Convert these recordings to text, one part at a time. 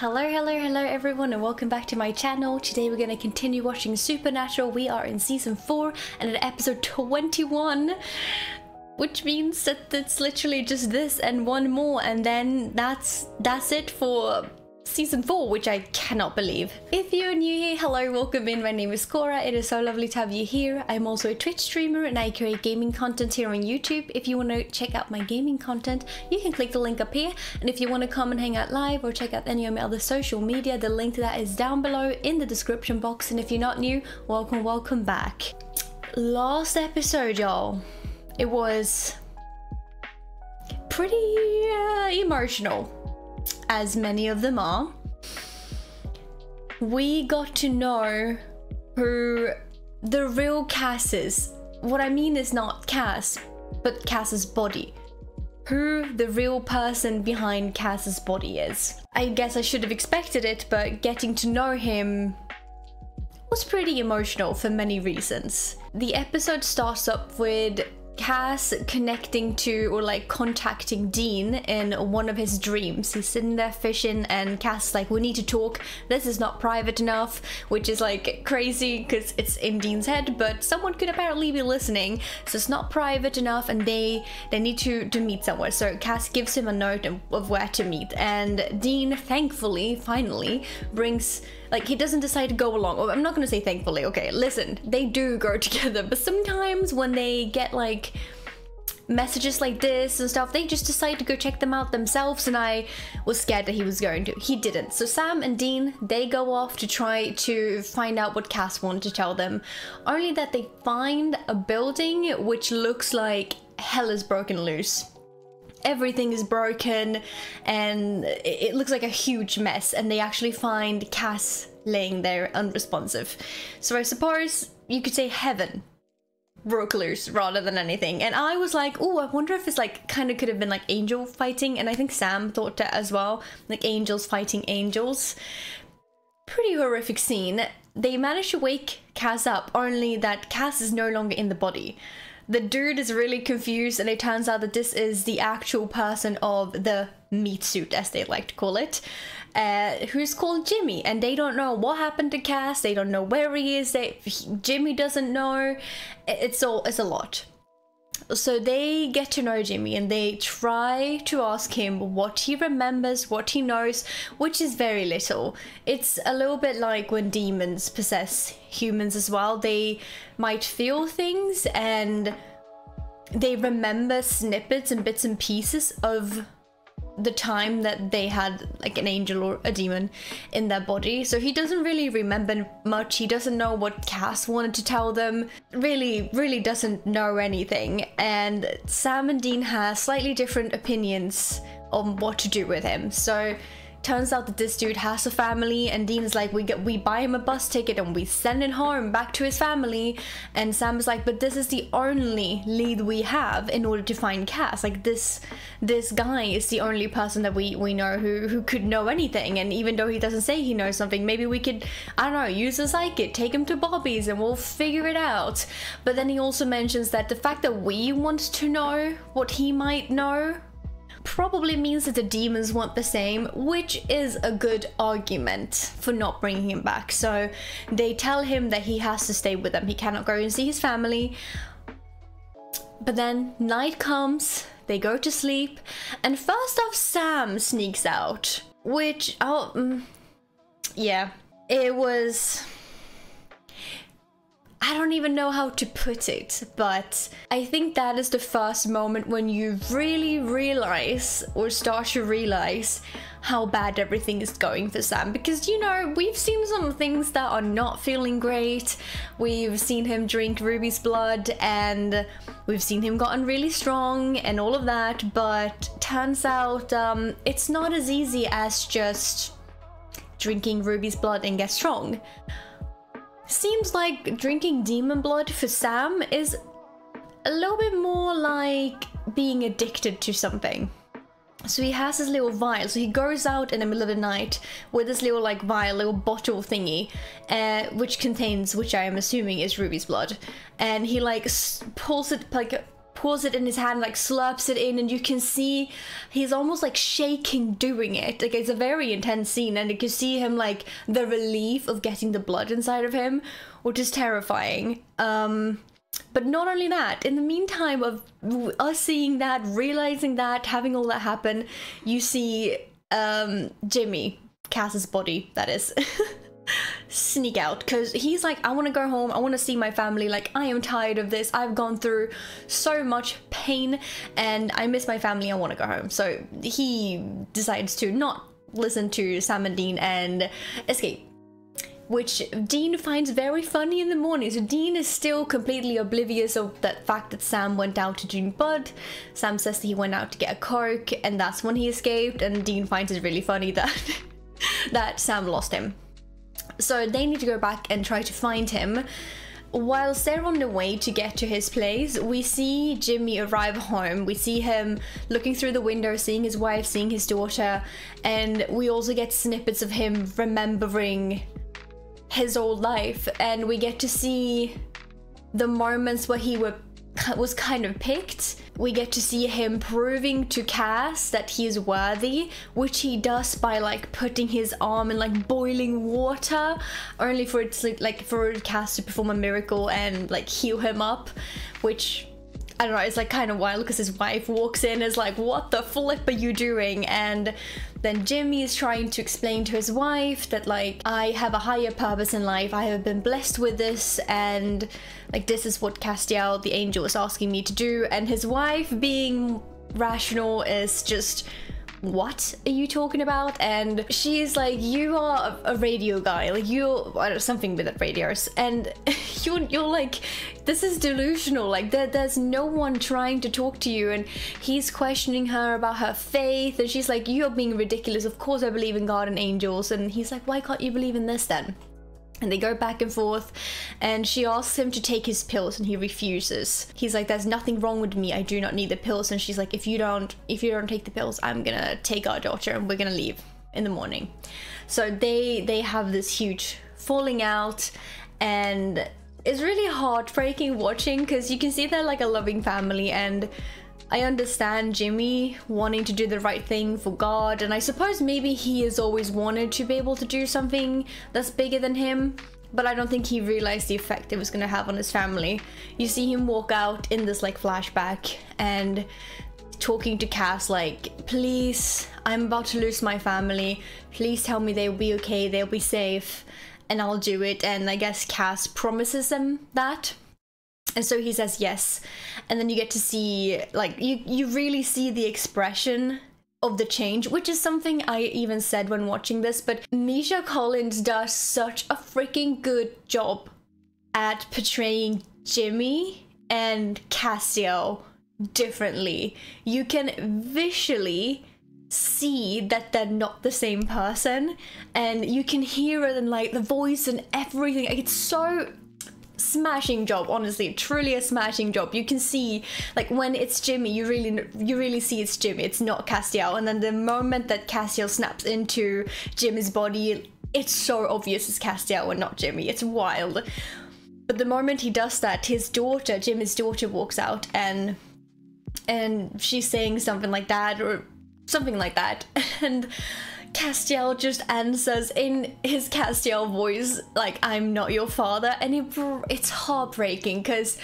Hello everyone, and welcome back to my channel. Today we're going to continue watching Supernatural. We are in season 4 and at episode 21, which means that it's literally just this and one more, and then that's it for season 4, which I cannot believe. If you're new here, hello, welcome in. My name is Cora. It is so lovely to have you here. I'm also a Twitch streamer and I create gaming content here on YouTube. If you want to check out my gaming content, you can click the link up here. And if you want to come and hang out live or check out any of my other social media, the link to that is down below in the description box. And if you're not new, welcome back. Last episode, y'all, it was pretty emotional, as many of them are. We got to know who the real Cass is. What I mean is not Cass, but Cass's body. Who the real person behind Cass's body is. I guess I should have expected it, but getting to know him was pretty emotional for many reasons. The episode starts up with Cass connecting to, or like contacting, Dean in one of his dreams. He's sitting there fishing and Cass is like, we need to talk, this is not private enough, which is like crazy because it's in Dean's head, but someone could apparently be listening, so it's not private enough and they need to meet somewhere. So Cass gives him a note of where to meet, and Dean thankfully finally brings, like, he doesn't decide to go along. I'm not gonna say thankfully, okay, listen, they do go together, but sometimes when they get like messages like this and stuff, they just decide to go check them out themselves, and I was scared that he was going to. He didn't. So Sam and Dean, they go off to try to find out what Cass wanted to tell them, only that they find a building which looks like hell is broken loose. Everything is broken and it looks like a huge mess, and they actually find Cass laying there unresponsive. So I suppose you could say heaven broke loose rather than anything. And I was like, oh, I wonder if it's like kind of could have been like angel fighting, and I think Sam thought that as well, like angels fighting angels. Pretty horrific scene. They managed to wake Cass up, only that Cass is no longer in the body. The dude is really confused, and it turns out that this is the actual person of the meat suit, as they like to call it, who's called Jimmy, and they don't know what happened to Cass, they don't know where he is, Jimmy doesn't know, it's a lot. So they get to know Jimmy and they try to ask him what he remembers, what he knows, which is very little. It's a little bit like when demons possess humans as well. They might feel things and they remember snippets and bits and pieces of the time that they had like an angel or a demon in their body. So he doesn't really remember much. He doesn't know what Cass wanted to tell them. Really doesn't know anything. And Sam and Dean have slightly different opinions on what to do with him. So turns out that this dude has a family, and Dean is like, we buy him a bus ticket and we send it home back to his family. And Sam is like, but this is the only lead we have in order to find Cass. Like this guy is the only person that we know who could know anything. And even though he doesn't say he knows something, maybe we could, I don't know, use a psychic, take him to Bobby's and we'll figure it out. But then he also mentions that the fact that we want to know what he might know probably means that the demons want the same, which is a good argument for not bringing him back. So they tell him that he has to stay with them, he cannot go and see his family. But then night comes, they go to sleep, and first off Sam sneaks out, which, yeah, it was, I don't even know how to put it, but I think that is the first moment when you really realize, or start to realize, how bad everything is going for Sam. Because, you know, we've seen some things that are not feeling great. We've seen him drink Ruby's blood and we've seen him gotten really strong and all of that, but turns out it's not as easy as just drinking Ruby's blood and get strong. Seems like drinking demon blood for Sam is a little bit more like being addicted to something. So he has his little vial, so he goes out in the middle of the night with this little like vial, little bottle thingy, which contains, which I am assuming is Ruby's blood, and he like pulls it, like pours it in his hand, like slurps it in, and you can see he's almost like shaking doing it. Like, it's a very intense scene, and you can see him, like, the relief of getting the blood inside of him, which is terrifying. But not only that, in the meantime of us seeing that, realizing that, having all that happen, you see Jimmy, Cass's body, that is, sneak out, because he's like, I want to go home, I want to see my family, like, I am tired of this, I've gone through so much pain and I miss my family, I want to go home. So he decides to not listen to Sam and Dean and escape, which Dean finds very funny in the morning. So Dean is still completely oblivious of the fact that Sam went out to June Bud. Sam says that he went out to get a Coke, and that's when he escaped, and Dean finds it really funny that Sam lost him. So they need to go back and try to find him. Whilst they're on the way to get to his place, we see Jimmy arrive home. We see him looking through the window, seeing his wife, seeing his daughter, and we also get snippets of him remembering his old life, and we get to see the moments where he was kind of picked. We get to see him proving to Cass that he is worthy, which he does by like putting his arm in like boiling water, only for it to, like, for Cass to perform a miracle and like heal him up, which, I don't know, it's like kind of wild because his wife walks in and is like, what the flip are you doing? And then Jimmy is trying to explain to his wife that, like, I have a higher purpose in life, I have been blessed with this, and like this is what Castiel, the angel, is asking me to do. And his wife, being rational, is just, what are you talking about? And she's like, you are a radio guy, like, you're, I don't know, something with the radios, and you're like, this is delusional, like there's no one trying to talk to you. And he's questioning her about her faith, and she's like, you're being ridiculous, of course I believe in God and angels. And he's like, why can't you believe in this then? And they go back and forth, and she asks him to take his pills, and he refuses. He's like, there's nothing wrong with me, I do not need the pills. And she's like, if you don't take the pills, I'm gonna take our daughter and we're gonna leave in the morning. So they have this huge falling out, and it's really heartbreaking watching, because you can see they're like a loving family, and I understand Jimmy wanting to do the right thing for God, and I suppose maybe he has always wanted to be able to do something that's bigger than him, but I don't think he realized the effect it was going to have on his family. You see him walk out in this like flashback and talking to Cass like, please, I'm about to lose my family, please tell me they'll be okay, they'll be safe, and I'll do it. And I guess Cass promises him that. And so he says yes, and then you get to see, like, you really see the expression of the change, which is something I even said when watching this, but Misha Collins does such a freaking good job at portraying Jimmy and Castiel differently. You can visually see that they're not the same person, and you can hear it in, like, the voice and everything. Like, it's so... smashing job, honestly, truly a smashing job. You can see, like, when it's Jimmy, you really see it's Jimmy, it's not Castiel. And then the moment that Castiel snaps into Jimmy's body, it's so obvious it's Castiel and not Jimmy. It's wild. But the moment he does that, his daughter, Jimmy's daughter, walks out, and she's saying something like that and Castiel just answers in his Castiel voice, like, I'm not your father. And it's heartbreaking, because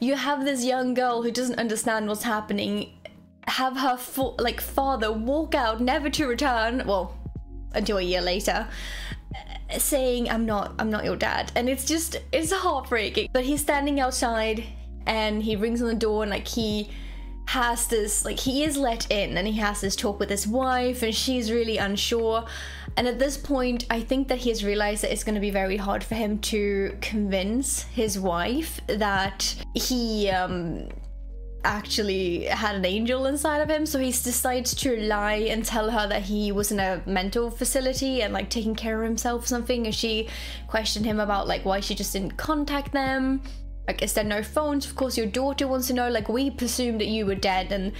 you have this young girl who doesn't understand what's happening, have her father walk out, never to return, well, until a year later, saying, I'm not your dad. And it's just, it's heartbreaking. But he's standing outside, and he rings on the door, and like he is let in, and he has this talk with his wife, and she's really unsure. And at this point, I think that he has realized that it's going to be very hard for him to convince his wife that he actually had an angel inside of him. So he decides to lie and tell her that he was in a mental facility and like taking care of himself or something. And she questioned him about like why she just didn't contact them. Like, is there no phones? Of course your daughter wants to know, like, we presumed that you were dead, and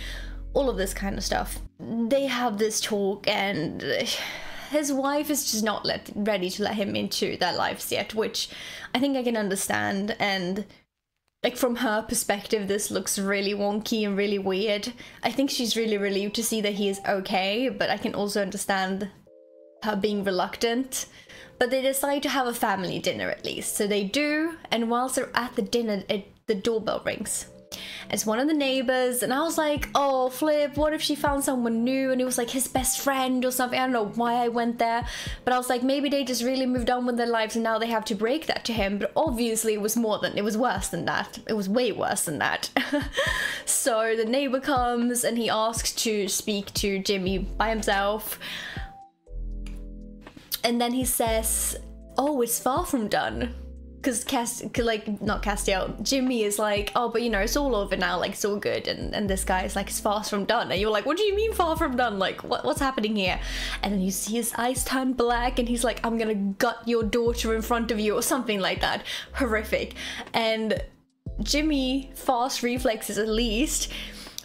all of this kind of stuff. They have this talk, and his wife is just not ready to let him into their lives yet, which I think I can understand. And like from her perspective, this looks really wonky and really weird. I think she's really relieved to see that he is okay, but I can also understand her being reluctant. But they decide to have a family dinner at least, so they do. And whilst they're at the dinner, the doorbell rings. It's one of the neighbors, and I was like, oh flip, what if she found someone new and it was like his best friend or something? I don't know why I went there, but I was like, maybe they just really moved on with their lives and now they have to break that to him. But obviously it was worse than that. It was way worse than that. So the neighbor comes and he asks to speak to Jimmy by himself, and then he says, oh, it's far from done. Because Jimmy is like, oh, but you know, it's all over now, like it's all good. And this guy is like, it's far from done. And you're like, what do you mean far from done? Like, what's happening here? And then you see his eyes turn black and he's like, I'm gonna gut your daughter in front of you or something like that. Horrific. And Jimmy, fast reflexes at least,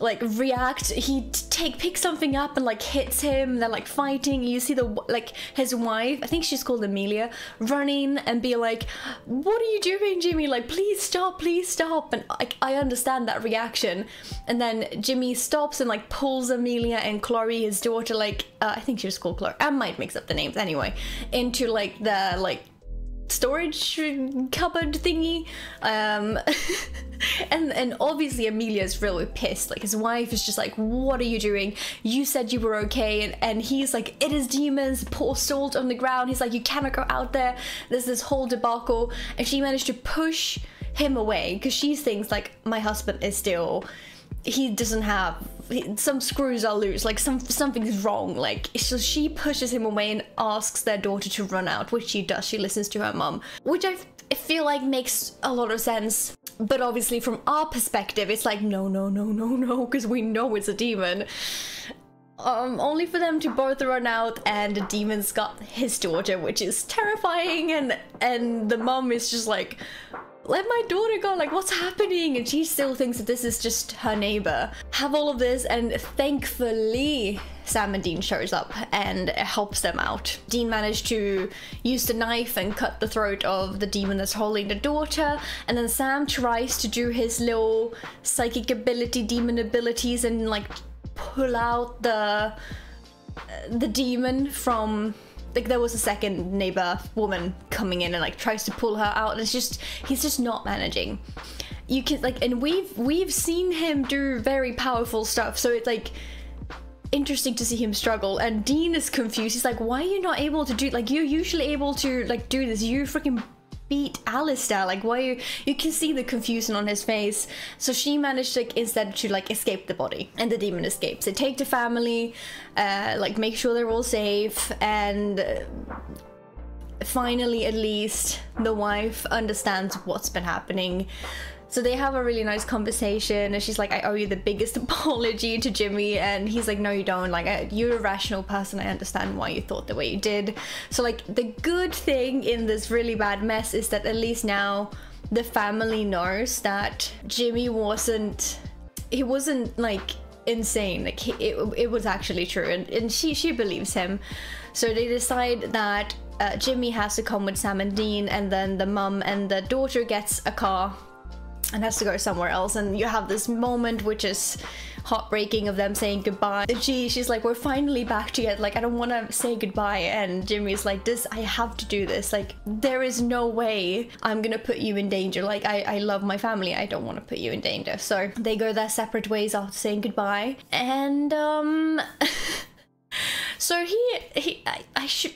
like react, he picks something up and like hits him. They're like fighting. You see the like his wife, I think she's called Amelia, running and be like, what are you doing, Jimmy? Like, please stop, please stop. And I understand that reaction. And then Jimmy stops and like pulls Amelia and Chloe, his daughter, like I think she was called Chloe, I might mix up the names anyway, into like the like storage cupboard thingy, and obviously Amelia's really pissed. Like his wife is just like, what are you doing? You said you were okay. And he's like, it is demons, pour salt on the ground. He's like, you cannot go out there. There's this whole debacle. And she managed to push him away because she thinks like, my husband is still, he doesn't have, some screws are loose, like something's wrong. Like, so she pushes him away and asks their daughter to run out, which she does. She listens to her mum, which I feel like makes a lot of sense. But obviously from our perspective, it's like, no, no, no, no, no, because we know it's a demon. Only for them to both run out, and the demon's got his daughter, which is terrifying. And the mum is just like, let my daughter go, like what's happening? And she still thinks that this is just her neighbor. Have all of this, and thankfully Sam and Dean shows up and helps them out. Dean managed to use the knife and cut the throat of the demon that's holding the daughter, and then Sam tries to do his little psychic ability, demon abilities, and like pull out the demon from, like there was a second neighbor woman coming in and like tries to pull her out, and it's just, he's just not managing. You can like, and we've seen him do very powerful stuff, so it's like interesting to see him struggle. And Dean is confused. He's like, why are you not able to do, like you're usually able to like do this, you freaking beat Alistair, like why are you, you can see the confusion on his face. So she managed like instead to like escape the body, and the demon escapes. They take the family, like make sure they're all safe, and finally at least the wife understands what's been happening. So they have a really nice conversation, and she's like, I owe you the biggest apology to Jimmy. And he's like, no, you don't. Like, you're a rational person. I understand why you thought the way you did. So like the good thing in this really bad mess is that at least now the family knows that Jimmy wasn't, he wasn't like insane. Like it was actually true. And she believes him. So they decide that Jimmy has to come with Sam and Dean, and then the mum and the daughter gets a car and has to go somewhere else. And you have this moment which is heartbreaking of them saying goodbye. She's like, we're finally back together, like I don't want to say goodbye. And Jimmy's like, this, I have to do this, like there is no way I'm gonna put you in danger, like I love my family, I don't want to put you in danger. So they go their separate ways after saying goodbye. And so I should,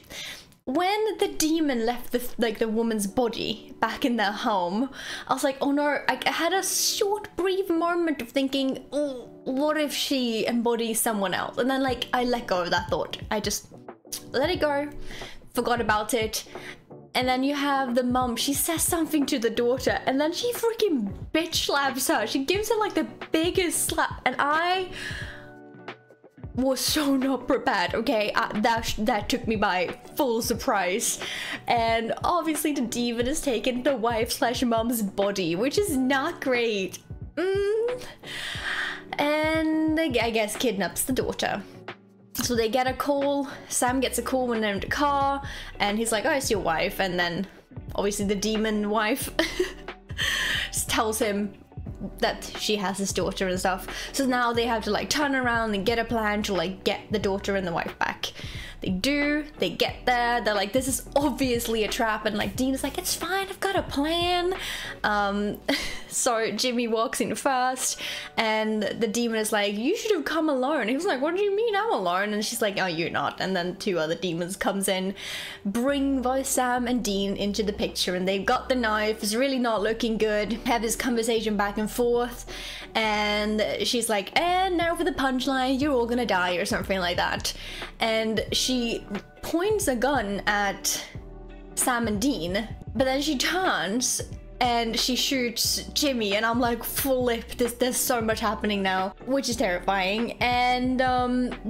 when the demon left the woman's body back in their home, I was like, oh no, I had a short brief moment of thinking, oh, what if she embodies someone else? And then like I let go of that thought, I just let it go, forgot about it. And then you have the mum, she says something to the daughter, and then she freaking bitch slaps her. She gives her like the biggest slap, and I was so not prepared, okay? That took me by full surprise. And obviously the demon has taken the wife/mum's body, which is not great. And I guess kidnaps the daughter. So they get a call, Sam gets a call when they're in the car, and he's like, oh, it's your wife. And then obviously the demon wife tells him that she has his daughter and stuff. So now they have to like turn around and get a plan to like get the daughter and the wife back. They do, they get there, they're like, this is obviously a trap, and like Dean is like, it's fine, I've got a plan. So Jimmy walks in first and the demon is like, you should have come alone. He was like, what do you mean I'm alone? And she's like, oh, you're not. And then two other demons comes in, bring both Sam and Dean into the picture, and they've got the knife, it's really not looking good. Have this conversation back and forth, and she's like, and now for the punchline, you're all gonna die or something like that. And she points a gun at Sam and Dean, but then she turns and she shoots Jimmy, and I'm like, flip, there's so much happening now, which is terrifying. And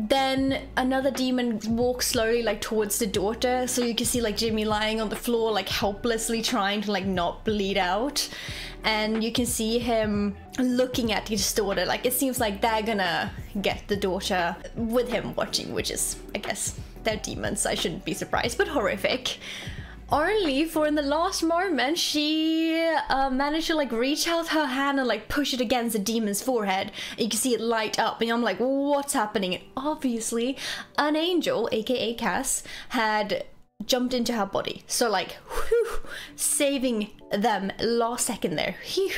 then another demon walks slowly like towards the daughter, so you can see like Jimmy lying on the floor like helplessly trying to like not bleed out, and you can see him looking at his daughter, like it seems like they're gonna get the daughter with him watching, which is, I guess, they're demons, I shouldn't be surprised, but horrific. Only for in the last moment, she managed to like reach out her hand and like push it against the demon's forehead. You can see it light up, and I'm like, what's happening? And obviously, an angel, aka Cass, had jumped into her body. So like, whew, saving them last second there. Whew.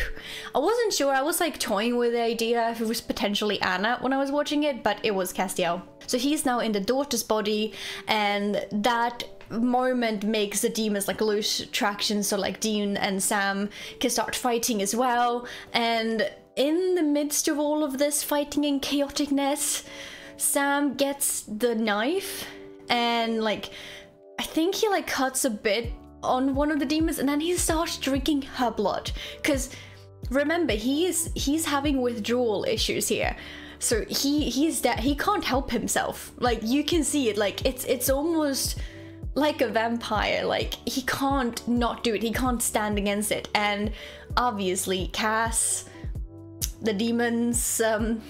I wasn't sure, I was like toying with the idea if it was potentially Anna when I was watching it, but it was Castiel. So he's now in the daughter's body, and that moment makes the demons like lose traction, so like Dean and Sam can start fighting as well. And in the midst of all of this fighting and chaoticness, Sam gets the knife and like I think he like cuts a bit on one of the demons, and then he starts drinking her blood, because remember he's having withdrawal issues here. So he's that he can't help himself, like you can see it, like it's almost like a vampire, like he can't not do it, he can't stand against it. And obviously Cass, the demons, Sam,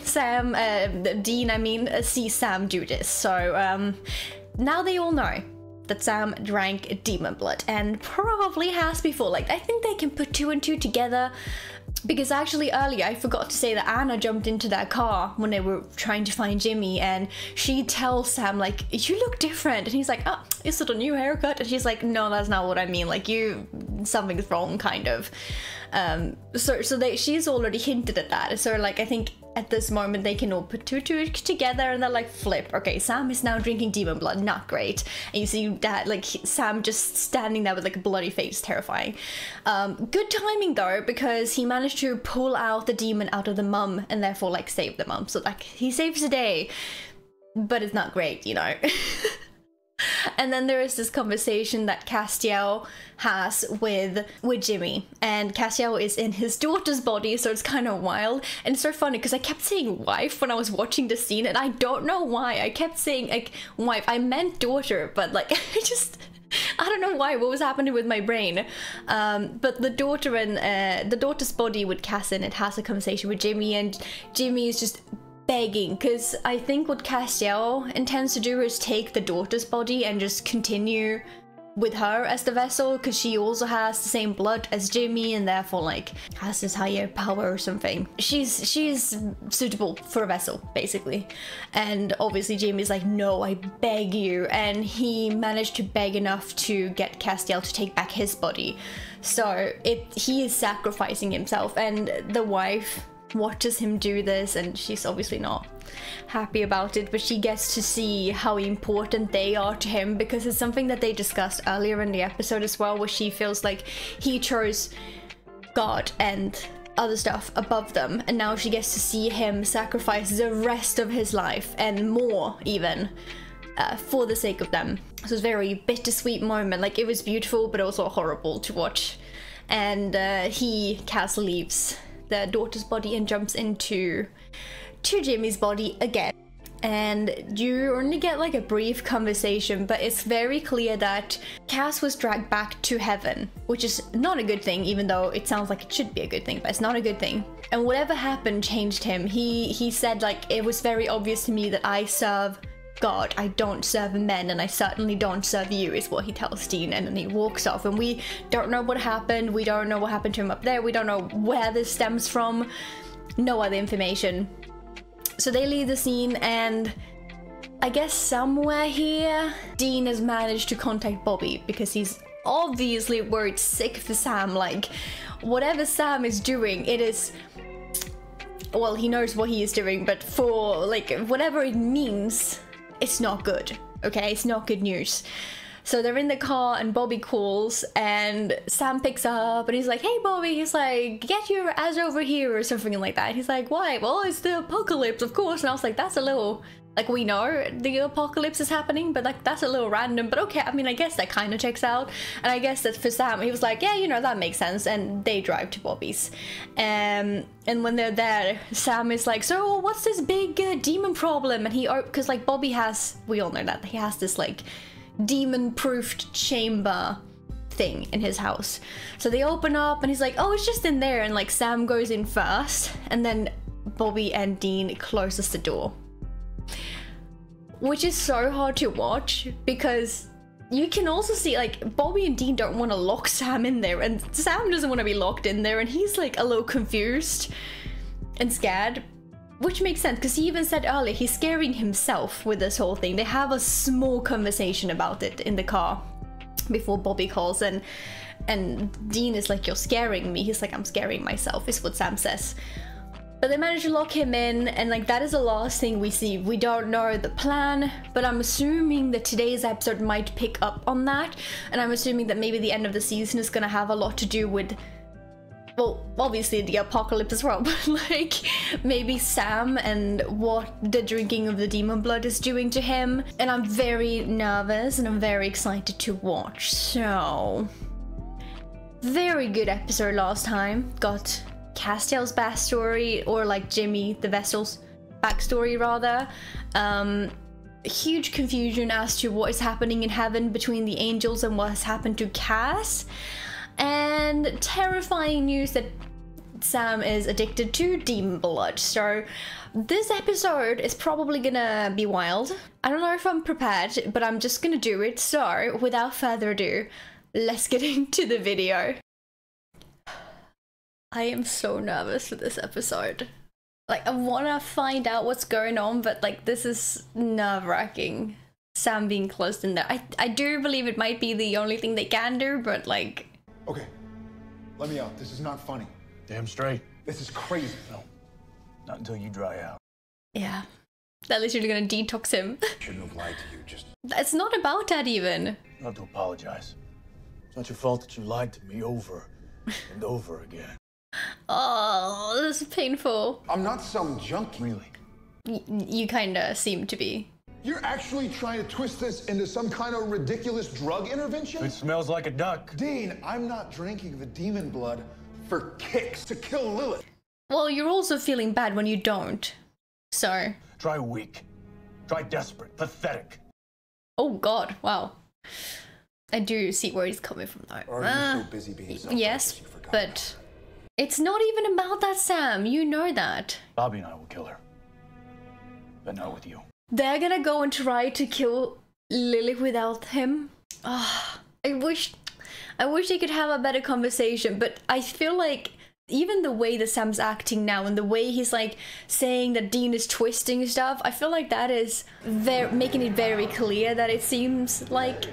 Dean, I mean, see Sam do this. So now they all know that Sam drank demon blood, and probably has before. Like I think they can put two and two together, because actually earlier I forgot to say that Anna jumped into that car when they were trying to find Jimmy, and she tells Sam like, you look different, and he's like, oh, is it a new haircut? And she's like, no, that's not what I mean, like you, something's wrong, kind of. She's already hinted at that, so like I think at this moment they can all put two together, and they're like, flip, okay, Sam is now drinking demon blood, not great. And you see that like Sam just standing there with like a bloody face, terrifying. Good timing though, because he managed to pull out the demon out of the mum, and therefore like save the mum. So like he saves the day, but it's not great, you know. And then there is this conversation that Castiel has with Jimmy, and Castiel is in his daughter's body, so it's kind of wild. And it's so funny because I kept saying wife when I was watching the scene, and I don't know why I kept saying like wife. I meant daughter, but like I don't know why, what was happening with my brain. But the daughter and the daughter's body with Cass in it has a conversation with Jimmy, and Jimmy is just begging, because I think what Castiel intends to do is take the daughter's body and just continue with her as the vessel, because she also has the same blood as Jimmy, and therefore like has this higher power or something. She's suitable for a vessel, basically. And obviously Jimmy's like, no, I beg you, and he managed to beg enough to get Castiel to take back his body. So he is sacrificing himself, and the wife watches him do this, and she's obviously not happy about it, but she gets to see how important they are to him, because it's something that they discussed earlier in the episode as well, where she feels like he chose God and other stuff above them, and now she gets to see him sacrifice the rest of his life and more even for the sake of them. So it's a very bittersweet moment, like it was beautiful but also horrible to watch. And Cass leaves the daughter's body and jumps into Jimmy's body again, and you only get like a brief conversation, but it's very clear that Cass was dragged back to heaven, which is not a good thing, even though it sounds like it should be a good thing, but it's not a good thing. And whatever happened changed him. He said like, it was very obvious to me that I serve God, I don't serve men and I certainly don't serve you, is what he tells Dean, and then he walks off, and we don't know what happened. We don't know what happened to him up there. We don't know where this stems from. No other information. So they leave the scene, and I guess somewhere here, Dean has managed to contact Bobby because he's obviously worried sick for Sam. Like, whatever Sam is doing, it is... well, he knows what he is doing, but for, like, whatever it means, it's not good, okay? It's not good news. So they're in the car and Bobby calls, and Sam picks up and he's like, hey Bobby, he's like, get your ass over here or something like that. He's like, why? Well, it's the apocalypse, of course. And I was like, that's a little, like, we know the apocalypse is happening, but like, that's a little random, but okay. I mean, I guess that kind of checks out. And I guess that for Sam, he was like, yeah, you know, that makes sense. And they drive to Bobby's. And when they're there, Sam is like, so what's this big demon problem? And he, cause like Bobby has, we all know that he has this like demon-proofed chamber thing in his house. So they open up and he's like, oh, it's just in there. And like Sam goes in first, and then Bobby and Dean closes the door, which is so hard to watch because you can also see like Bobby and Dean don't want to lock Sam in there, and Sam doesn't want to be locked in there, and he's like a little confused and scared. Which makes sense, because he even said earlier, he's scaring himself with this whole thing. They have a small conversation about it in the car before Bobby calls, and Dean is like, you're scaring me. He's like, I'm scaring myself, is what Sam says. But they manage to lock him in, and like that is the last thing we see. We don't know the plan, but I'm assuming that today's episode might pick up on that, and I'm assuming that maybe the end of the season is going to have a lot to do with, well, obviously the apocalypse as well, but like maybe Sam and what the drinking of the demon blood is doing to him. And I'm very nervous and I'm very excited to watch. So very good episode last time. Got Castiel's backstory, or like Jimmy the Vessel's backstory rather. Huge confusion as to what is happening in heaven between the angels and what has happened to Cass. And terrifying news that Sam is addicted to demon blood. So this episode is probably gonna be wild. I don't know if I'm prepared, but I'm just gonna do it. So without further ado, let's get into the video. I am so nervous for this episode. Like, I wanna find out what's going on, but like, this is nerve-wracking. Sam being closed in there. I do believe it might be the only thing they can do, but like... okay, let me out. This is not funny. Damn straight. This is crazy. No, not until you dry out. Yeah, they're literally gonna detox him. Shouldn't have lied to you, just... it's not about that even. You don't have to apologize. It's not your fault that you lied to me over and over again. Oh, this is painful. I'm not some junkie. Really? You kinda seem to be. You're actually trying to twist this into some kind of ridiculous drug intervention? It smells like a duck. Dean, I'm not drinking the demon blood for kicks to kill Lilith. Well, you're also feeling bad when you don't, so. Try weak, try desperate, pathetic. Oh God, wow. I do see where he's coming from though. Are you so busy being so yes, but it's not even about that, Sam. You know that. Bobby and I will kill her, but not with you. They're gonna go and try to kill Lily without him. Oh, I wish they could have a better conversation, but I feel like even the way that Sam's acting now and the way he's like saying that Dean is twisting stuff, I feel like that is making it very clear that it seems like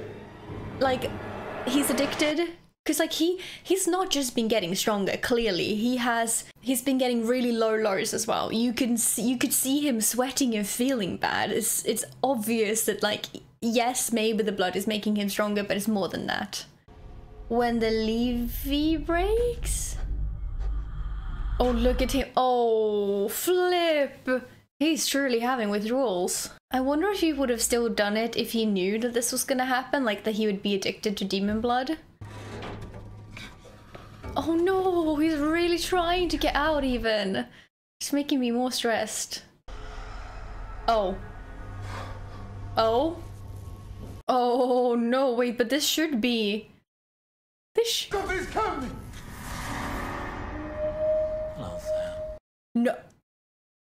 he's addicted. Because like he's not just been getting stronger, clearly. He's been getting really low lows as well. You could see him sweating and feeling bad. It's obvious that like, yes, maybe the blood is making him stronger, but it's more than that. When the levee breaks. Oh, look at him. Oh, flip. He's truly having withdrawals. I wonder if he would have still done it if he knew that this was gonna happen, like that he would be addicted to demon blood. Oh no, he's really trying to get out even. It's making me more stressed. Oh. Oh? Oh no, wait, but this should be... something's coming! Hello, Sam. No.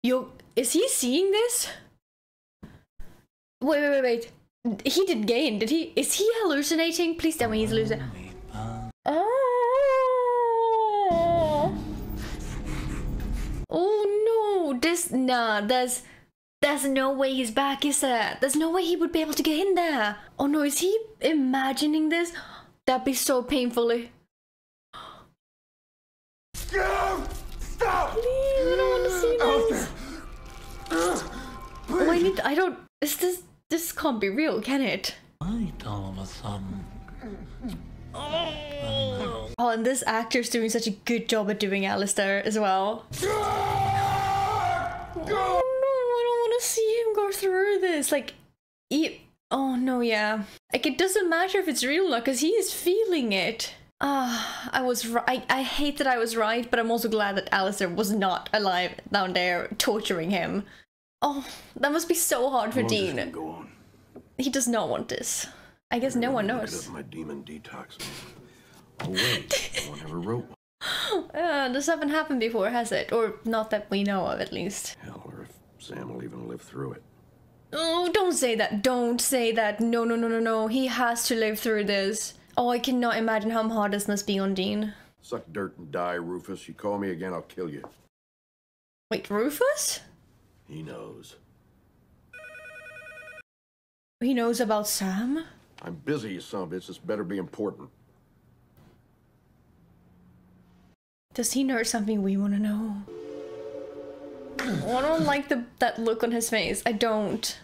Yo, is he seeing this? Wait. He did gain, did he? Is he hallucinating? Please tell me he's hallucinating. Oh no, this, nah, there's no way he's back, is there? There's no way he would be able to get in there. Oh no, is he imagining this? That'd be so painfully. Stop! Please, I don't want to see this. Oh, I need to, I don't, is this can't be real, can it? All of a sudden. Oh. Oh, and this actor's doing such a good job at doing Alistair as well. Oh no, I don't want to see him go through this. Like, oh no, yeah. Like, it doesn't matter if it's real or not, because he is feeling it. Ah, I was right. I hate that I was right, but I'm also glad that Alistair was not alive down there torturing him. Oh, that must be so hard for Dean. Go on. He does not want this. I guess no one knows. My demon detox. Oh wait, no one ever wrote one. This haven't happened before, has it? Or not that we know of, at least. Hell, or if Sam will even live through it. Oh, don't say that. Don't say that. No, no, no, no, no. He has to live through this. Oh, I cannot imagine how hard this must be on Dean. Suck dirt and die, Rufus. You call me again, I'll kill you. Wait, Rufus? He knows. He knows about Sam? I'm busy, you son of a bitch. This better be important. Does he know something we want to know? Oh, I don't like that look on his face. I don't.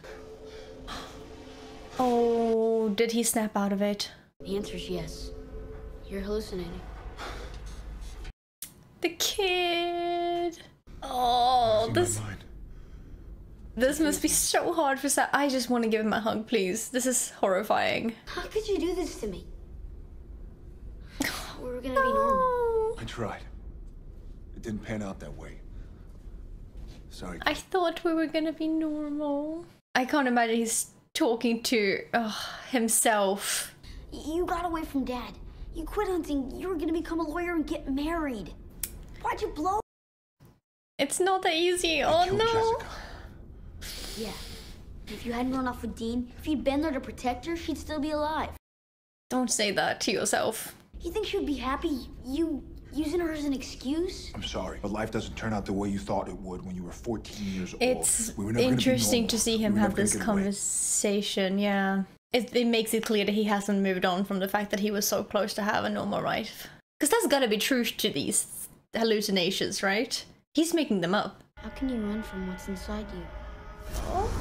Oh, did he snap out of it? The answer is yes. You're hallucinating. The kid. Oh, this must be so hard for Sam. I just want to give him a hug, please. This is horrifying. How could you do this to me? We were gonna be normal. I tried. It didn't pan out that way. Sorry. I thought we were gonna be normal. I can't imagine he's talking to himself. You got away from Dad. You quit hunting. You were gonna become a lawyer and get married. Why'd you blow? It's not that easy. Oh no. Jessica. Yeah, if you hadn't run off with Dean, if you'd been there to protect her, she'd still be alive. Don't say that to yourself. You think she'd be happy? You using her as an excuse? I'm sorry, but life doesn't turn out the way you thought it would when you were 14 years old. It's interesting to see him have this conversation, yeah. It makes it clear that he hasn't moved on from the fact that he was so close to have a normal life. Because that's gotta be truth to these hallucinations, right? He's making them up. How can you run from what's inside you? Oh.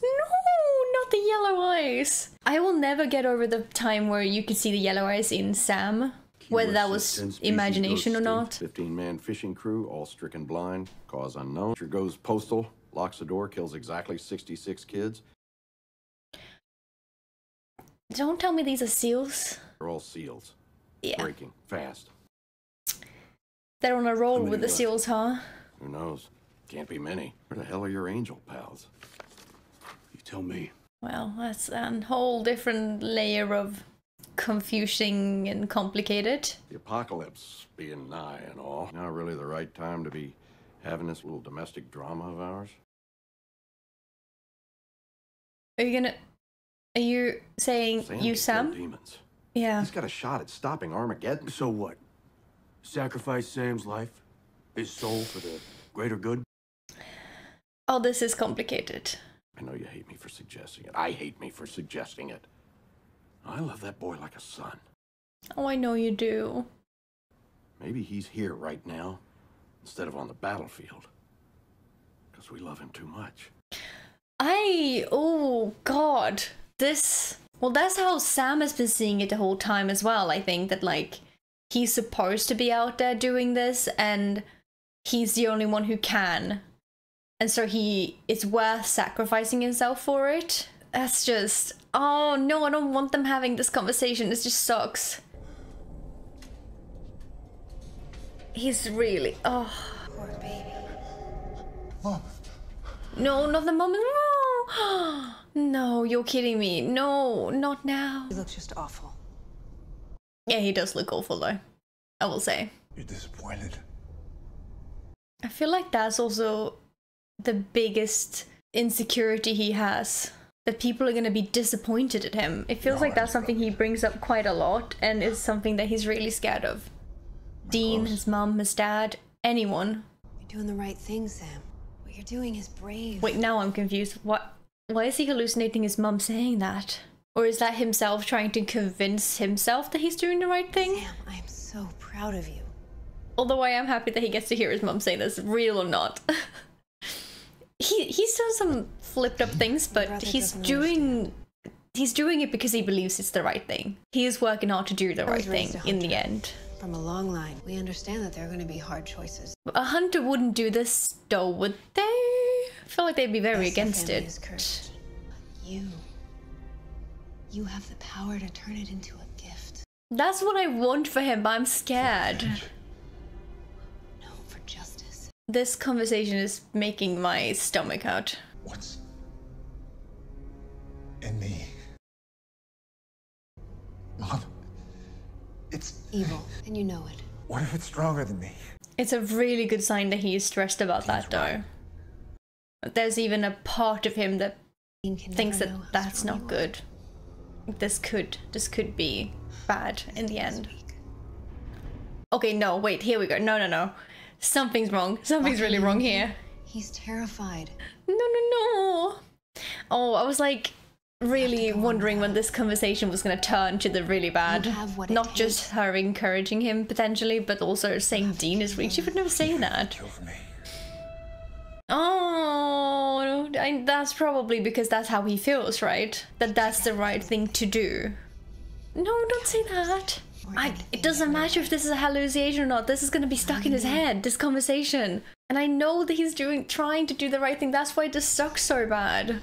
No, not the yellow eyes. I will never get over the time where you could see the yellow eyes in Sam, whether that was imagination or not. 15-man fishing crew, all stricken blind, cause unknown. Sure goes postal, locks the door, kills exactly 66 kids. Don't tell me these are seals. They're all seals. Yeah. Breaking fast. They're on a roll with the seals, huh? Who knows? Can't be many. Where the hell are your angel pals? You tell me. Well, that's a whole different layer of confusing and complicated. The apocalypse being nigh and all. Not really the right time to be having this little domestic drama of ours. Are you saying you, Sam? Demons. Yeah. He's got a shot at stopping Armageddon. So what? Sacrifice Sam's life, his soul for the greater good? Oh, this is complicated. I know you hate me for suggesting it. I hate me for suggesting it. I love that boy like a son. Oh, I know you do. Maybe he's here right now instead of on the battlefield. Because we love him too much. Oh God. Well, that's how Sam has been seeing it the whole time as well. I think that, like, he's supposed to be out there doing this and he's the only one who can. And so it's worth sacrificing himself for it. That's just, oh no, I don't want them having this conversation. This just sucks. He's really, oh. Poor baby. Mom. No, not the moment, no. No, you're kidding me. No, not now. He looks just awful. Yeah, he does look awful though, I will say. You're disappointed. I feel like that's also the biggest insecurity he has. that people are going to be disappointed at him. It feels like that's something he brings up quite a lot, and is something that he's really scared of. Dean, his mum, his dad, anyone. You're doing the right thing, Sam. What you're doing is brave. Wait, now I'm confused. What? Why is he hallucinating his mum saying that? Or is that himself trying to convince himself that he's doing the right thing? Sam, I am so proud of you. Although I am happy that he gets to hear his mum say this, real or not. He's done some flipped up things, but he's doing it because he believes it's the right thing. He is working hard to do the right thing in the end. From a long line, we understand that there are going to be hard choices. A hunter wouldn't do this, though, would they? I feel like they'd be very against it. But you have the power to turn it into a gift. That's what I want for him, but I'm scared. This conversation is making my stomach hurt. What's in me? Mom, it's evil, and you know it. What if it's stronger than me? It's a really good sign that he is stressed about that, though. There's even a part of him that thinks that that's not good. This could be bad in the end. Okay, no, wait, here we go. No, no, no. Something's wrong. Something's really wrong here. He's terrified. No, no, no. Oh, I was like really wondering when this conversation was going to turn to the really bad. Not just her encouraging him potentially, but also saying Dean is weak. She would never say that. Oh, that's probably because that's how he feels, right? That that's the right thing to do. No, don't say that. It doesn't matter if this is a hallucination or not. This is going to be stuck in his head, this conversation. And I know that he's trying to do the right thing. That's why this sucks so bad.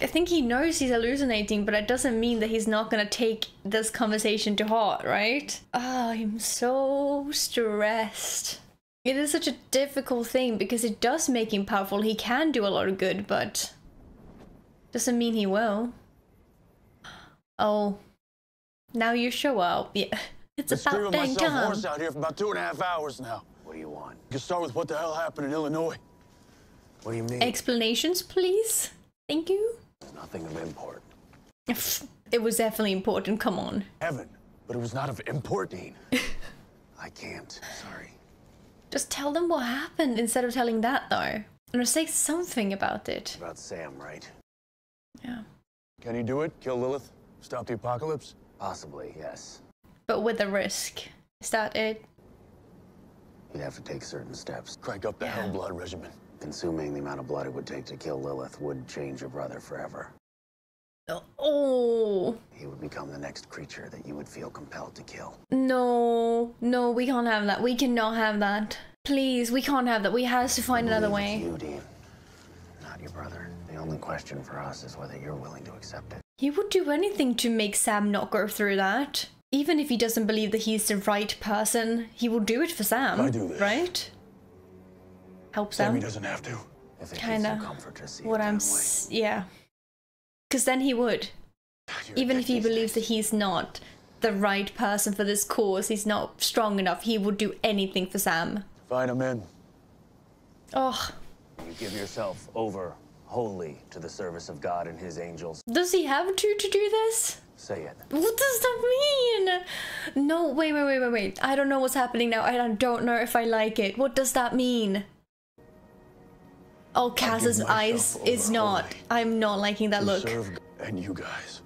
I think he knows he's hallucinating, but it doesn't mean that he's not going to take this conversation to heart, right? Oh, I'm so stressed. It is such a difficult thing because it does make him powerful. He can do a lot of good, but doesn't mean he will. Oh, now you show up. Yeah, it's about dang time. I've been out here for about 2.5 hours now. What do you want? You can start with what the hell happened in Illinois. What do you mean? Explanations, please. Thank you. Nothing of import. It was definitely important. Come on. Heaven, but it was not of import, Dean. I can't. Sorry. Just tell them what happened instead of telling that, though. And say something about it. About Sam, right? Yeah. Can you do it? Kill Lilith? Stop the apocalypse? Possibly, yes. But with a risk. Is that it? You'd have to take certain steps. Crank up the Hellblood regimen. Consuming the amount of blood it would take to kill Lilith would change your brother forever. Oh. He would become the next creature that you would feel compelled to kill. No, no, we can't have that. We cannot have that. Please, we can't have that. We have to find another way. You, Dean. Not your brother. The only question for us is whether you're willing to accept it. He would do anything to make Sam not go through that. Even if he doesn't believe that he's the right person, he will do it for Sam, I do this. Right? Help Sam. He doesn't have to. Kind of what I'm... Yeah. Because then he would. Even if he believes that he's not the right person for this cause, he's not strong enough, he would do anything for Sam. Fine, I'm in. Oh. You give yourself over. Holy to the service of God and his angels. Does he have to do this? Say it. What does that mean? No, wait, wait, wait, wait, wait. I don't know what's happening now. I don't know if I like it. What does that mean? Oh, Cass's eyes is not. I'm not liking that look. And you guys.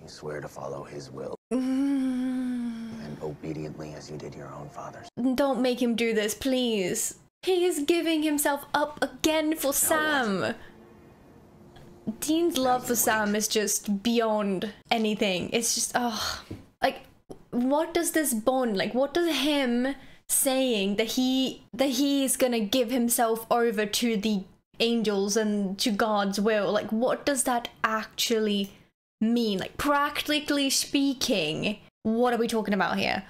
You swear to follow his will. And obediently as you did your own father's. Don't make him do this, please. He is giving himself up again for Sam. Dean's love for Sam is just beyond anything. It's just, oh, like, what does this bond, like, what does him saying that he's gonna give himself over to the angels and to God's will, like, what does that actually mean? Like, practically speaking, what are we talking about here?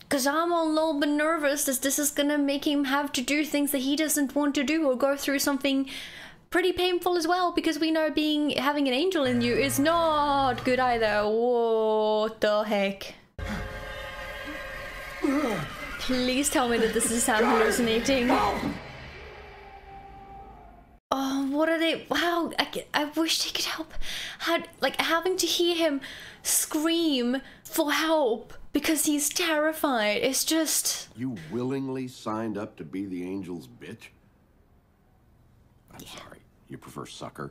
Because I'm a little bit nervous that this is going to make him have to do things that he doesn't want to do, or go through something pretty painful as well, because we know having an angel in you is not good either. What the heck? Please tell me that this is Sam hallucinating. what are they? Wow, I wish they could help. Had like having to hear him scream for help because he's terrified. It's just. You willingly signed up to be the angel's bitch? I'm sorry. You prefer sucker?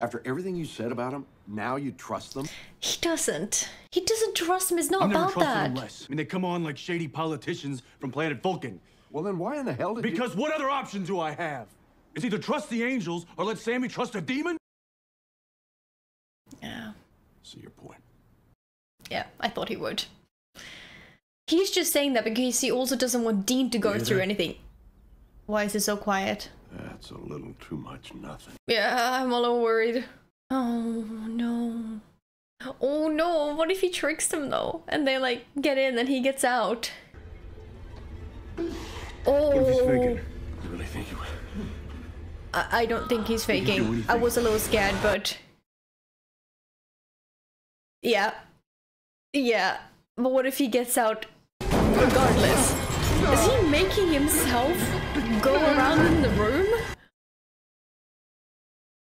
After everything you said about him, now you trust them? He doesn't. He doesn't trust him. It's not about that. I've never trusted them less. I mean, they come on like shady politicians from planet Vulcan. Well, then why in the hell did you... Because what other option do I have? It's either trust the angels or let Sammy trust a demon? Yeah. See your point. Yeah, I thought he would. He's just saying that because he also doesn't want Dean to go through anything. Why is it so quiet? That's a little too much nothing. Yeah, I'm a little worried. Oh, no. Oh, no. What if he tricks them, though? And they, like, get in and he gets out. Oh. What if he's faking? I really think he was. I don't think he's faking. I was a little scared, but... Yeah. Yeah. But what if he gets out regardless? Is he making himself go around in the room?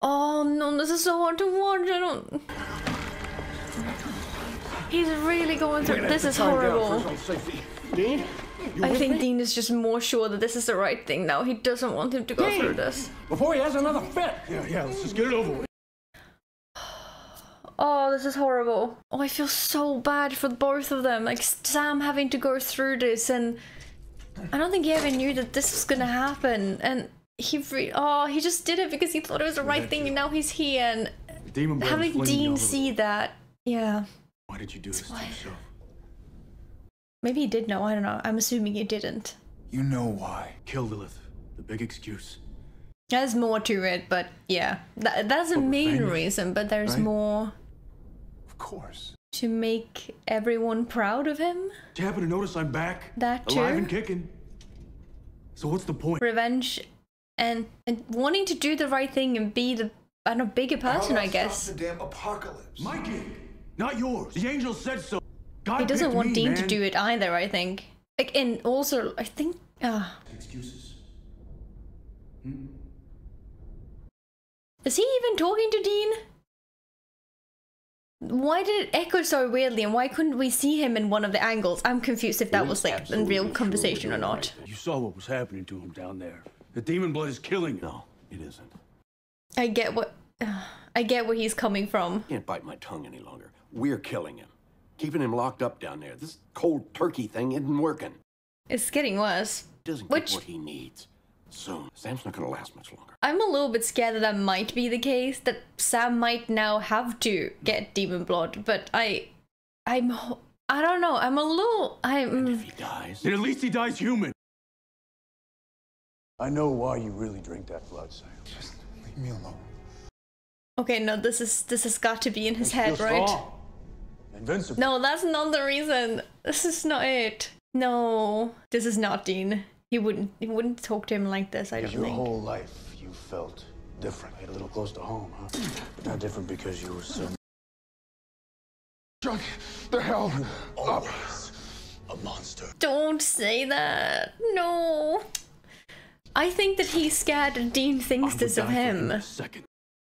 Oh no, this is so hard to watch. I don't... He's really going through... This is horrible. Dean? I think Dean is just more sure that this is the right thing now. He doesn't want him to go through this. Before he has another fit! Yeah, let's just get it over with. Oh, this is horrible. Oh, I feel so bad for both of them. Like, Sam having to go through this and... I don't think he ever knew that this was gonna happen, and he just did it because he thought it was the right thing, and now he's here, and having Dean see that, yeah. Why did you do this to yourself? Maybe he did know, I don't know. I'm assuming he didn't. You know why. Kill Lilith, the big excuse. There's more to it, but yeah. That's the main reason, but there's more... Of course. To make everyone proud of him? Do you happen to notice I'm back? That too? Alive and kicking. So what's the point? Revenge and wanting to do the right thing and be the, I don't know, bigger person, I guess. The damn apocalypse. My gig, not yours. The angel said so. God he doesn't want Dean to do it either, I think. Like, and also, I think... Excuses. Hmm? Is he even talking to Dean? Why did it echo so weirdly, and why couldn't we see him in one of the angles? I'm confused if that was like a real conversation or not. You saw what was happening to him down there. The demon blood is killing him. No, it isn't. I get where he's coming from. I can't bite my tongue any longer. We're killing him. Keeping him locked up down there. This cold turkey thing isn't working. It's getting worse. Doesn't get what he needs. Soon. Sam's not gonna last much longer. I'm a little bit scared that that might be the case, that Sam might now have to get demon blood, but I don't know, and if he dies, then at least he dies human. I know why you really drink that blood, Sam. Just leave me alone. Okay, no, this has got to be in his head, right? Invincible. No, that's not the reason. This is not it. No, this is not Dean. He wouldn't talk to him like this, I don't think. Your whole life, you felt different. A little close to home, huh? Not different because you were so... Shut the hell up. A monster. Don't say that. No. I think that he's scared and Dean thinks this of him.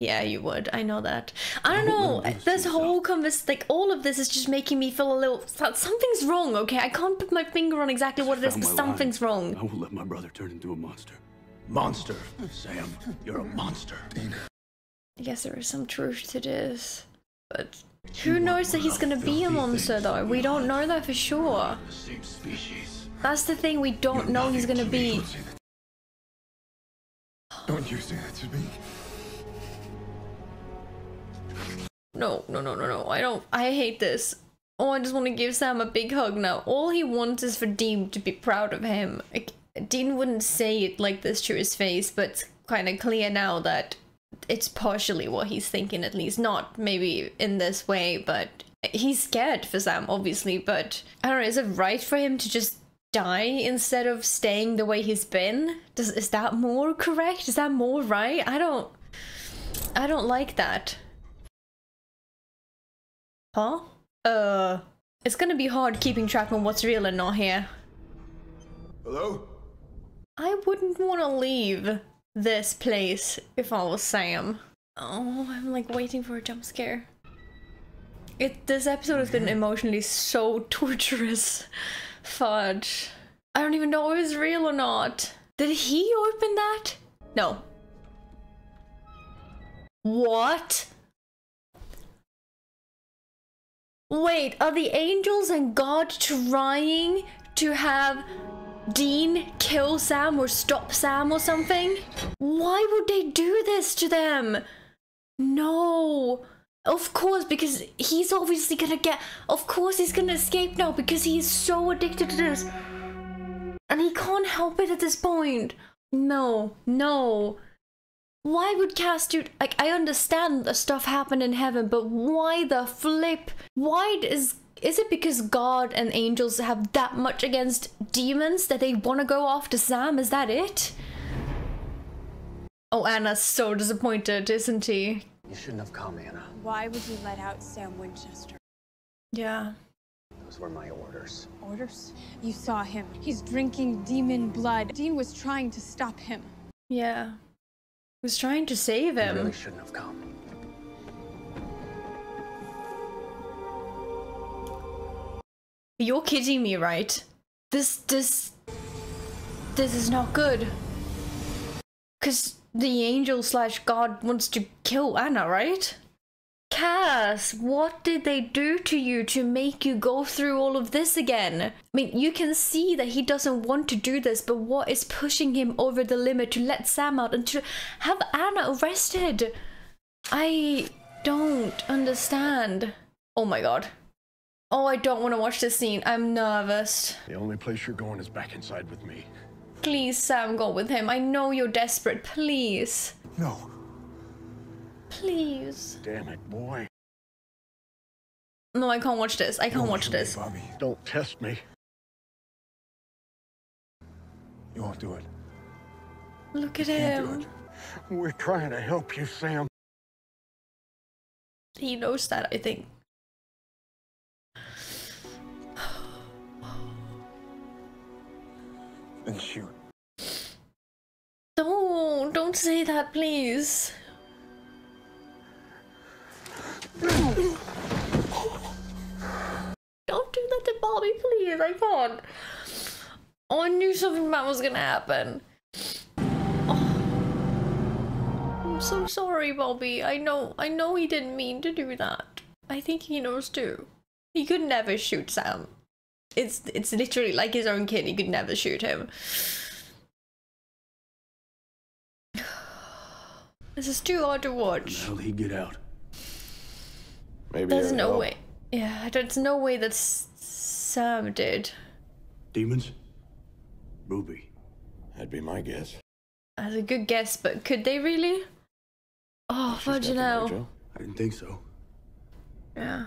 Yeah, you would. I know that. I don't know. This whole conversation, like all of this is just making me feel a little... Something's wrong, okay? I can't put my finger on exactly what it is, but something's wrong. I won't let my brother turn into a monster. Monster. Sam, you're a monster. I guess there is some truth to this. But who knows that he's gonna be a monster, though? We don't know that for sure. That's the thing, we don't know he's gonna be. Don't you say that to me. No, I hate this. Oh, I just want to give Sam a big hug now. All he wants is for Dean to be proud of him. Like, Dean wouldn't say it like this to his face, but it's kind of clear now that it's partially what he's thinking, at least. Not maybe in this way, but he's scared for Sam, obviously, but I don't know, is it right for him to just die instead of staying the way he's been? Is that more correct? Is that more right? I don't like that. Huh? It's gonna be hard keeping track on what's real and not here. Hello? I wouldn't want to leave. this place if I was Sam. Oh, I'm like waiting for a jump scare. This episode has been emotionally so torturous. Fudge. I don't even know if it's real or not. Did he open that? No. What? Wait, are the angels and God trying to have Dean kill Sam or stop Sam or something? Why would they do this to them? No. Of course, because he's obviously gonna get... Of course he's gonna escape now because he's so addicted to this. And he can't help it at this point. No, no. Why would Castiel, like, I understand that stuff happened in heaven, but why the flip? Why is it because God and angels have that much against demons that they want to go after Sam? Is that it? Oh, Anna's so disappointed, isn't he? You shouldn't have come, Anna. Why would you let out Sam Winchester? Yeah. Those were my orders. Orders? You saw him. He's drinking demon blood. Dean was trying to stop him. Yeah. Was trying to save him. You really shouldn't have come. You're kidding me, right? This is not good. Cause the angel slash God wants to kill Anna, right? Cass, what did they do to you to make you go through all of this again? I mean, you can see that he doesn't want to do this, but what is pushing him over the limit to let Sam out and to have Anna arrested? I don't understand. Oh my god. Oh, I don't want to watch this scene. I'm nervous. The only place you're going is back inside with me. Please, Sam, go with him. I know you're desperate. Please. No. Please. Damn it, boy. No, I can't watch this. I can't watch this. Bobby, don't test me. You won't do it. Look at him. We're trying to help you, Sam. He knows that, I think. Then shoot. Don't say that, please. Don't do that to Bobby, please. I can't. Oh, I knew something bad was gonna happen. Oh. I'm so sorry, Bobby. I know he didn't mean to do that. I think he knows too. He could never shoot Sam. It's literally like his own kid. He could never shoot him. This is too hard to watch. How'll he get out? Maybe there's no way. Yeah, there's no way that Sam did. Demons? Ruby. That'd be my guess. That's a good guess, but could they really? Oh, fudge now. I didn't think so. Yeah.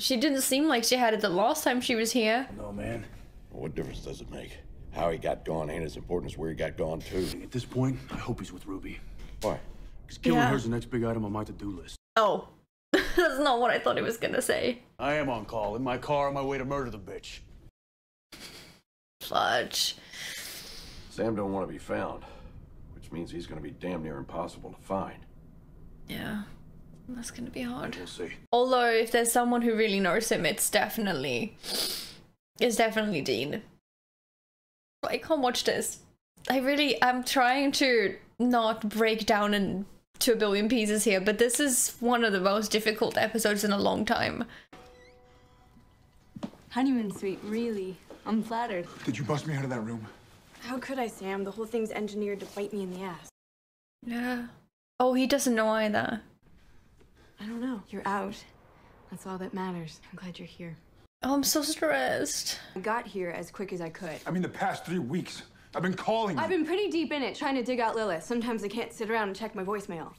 She didn't seem like she had it the last time she was here. No, man. What difference does it make? How he got gone ain't as important as where he got gone to. At this point, I hope he's with Ruby. Why? Because killing her's the next big item on my to-do list. Oh. That's not what I thought he was gonna say. I am on call, in my car, on my way to murder the bitch. Fudge. Sam don't want to be found, which means he's gonna be damn near impossible to find. Yeah, that's gonna be hard. We'll see. Although, if there's someone who really knows him, it's definitely Dean. I can't watch this. I really am trying to not break down and to a billion pieces here, but this is one of the most difficult episodes in a long time. Honeymoon suite, really. I'm flattered. Did you bust me out of that room? How could I, Sam? The whole thing's engineered to bite me in the ass. Yeah. Oh, he doesn't know either. I don't know. You're out. That's all that matters. I'm glad you're here. Oh, I'm so stressed. I got here as quick as I could. I mean, the past 3 weeks. I've been calling you. I've been pretty deep in it, trying to dig out Lilith. Sometimes I can't sit around and check my voicemail.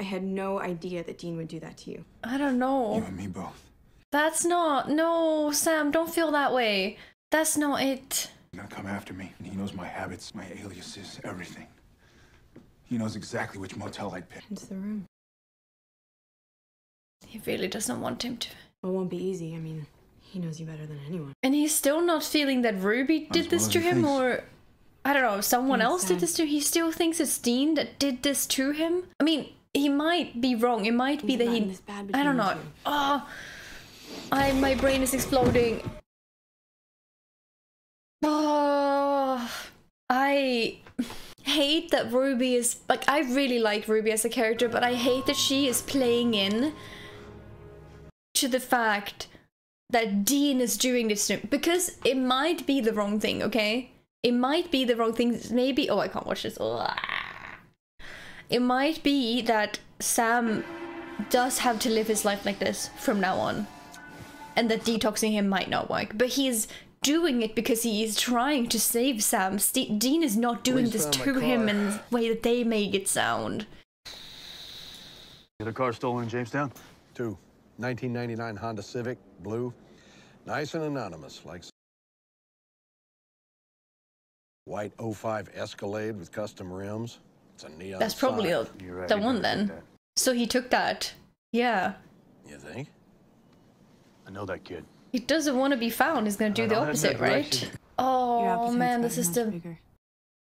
I had no idea that Dean would do that to you. I don't know. You and me both. That's not... No, Sam, don't feel that way. That's not it. He's gonna come after me, and he knows my habits, my aliases, everything. He knows exactly which motel I picked. Into the room. He really doesn't want him to... Well, it won't be easy, I mean... He knows you better than anyone. And he's still not feeling that Ruby did this to him, or I don't know, someone else did this to him. He still thinks it's Dean that did this to him. I mean, he might be wrong. It might be that he... I don't know. Oh, my brain is exploding. Oh, I hate that Ruby is... Like, I really like Ruby as a character, but I hate that she is playing in to the fact that Dean is doing this to him. Because it might be the wrong thing, okay? It might be the wrong thing. Maybe... Oh, I can't watch this. Ugh. It might be that Sam does have to live his life like this from now on. And that detoxing him might not work. But he is doing it because he is trying to save Sam. Dean is not doing this to him in the way that they make it sound. Got a car stolen in Jamestown? Two. 1999 Honda Civic, blue. Nice and anonymous, like... White 05 Escalade with custom rims. It's a neon. That's probably the one then. So he took that. Yeah. You think? I know that kid. He doesn't want to be found. He's going to do the opposite, right? Oh, man, this is the...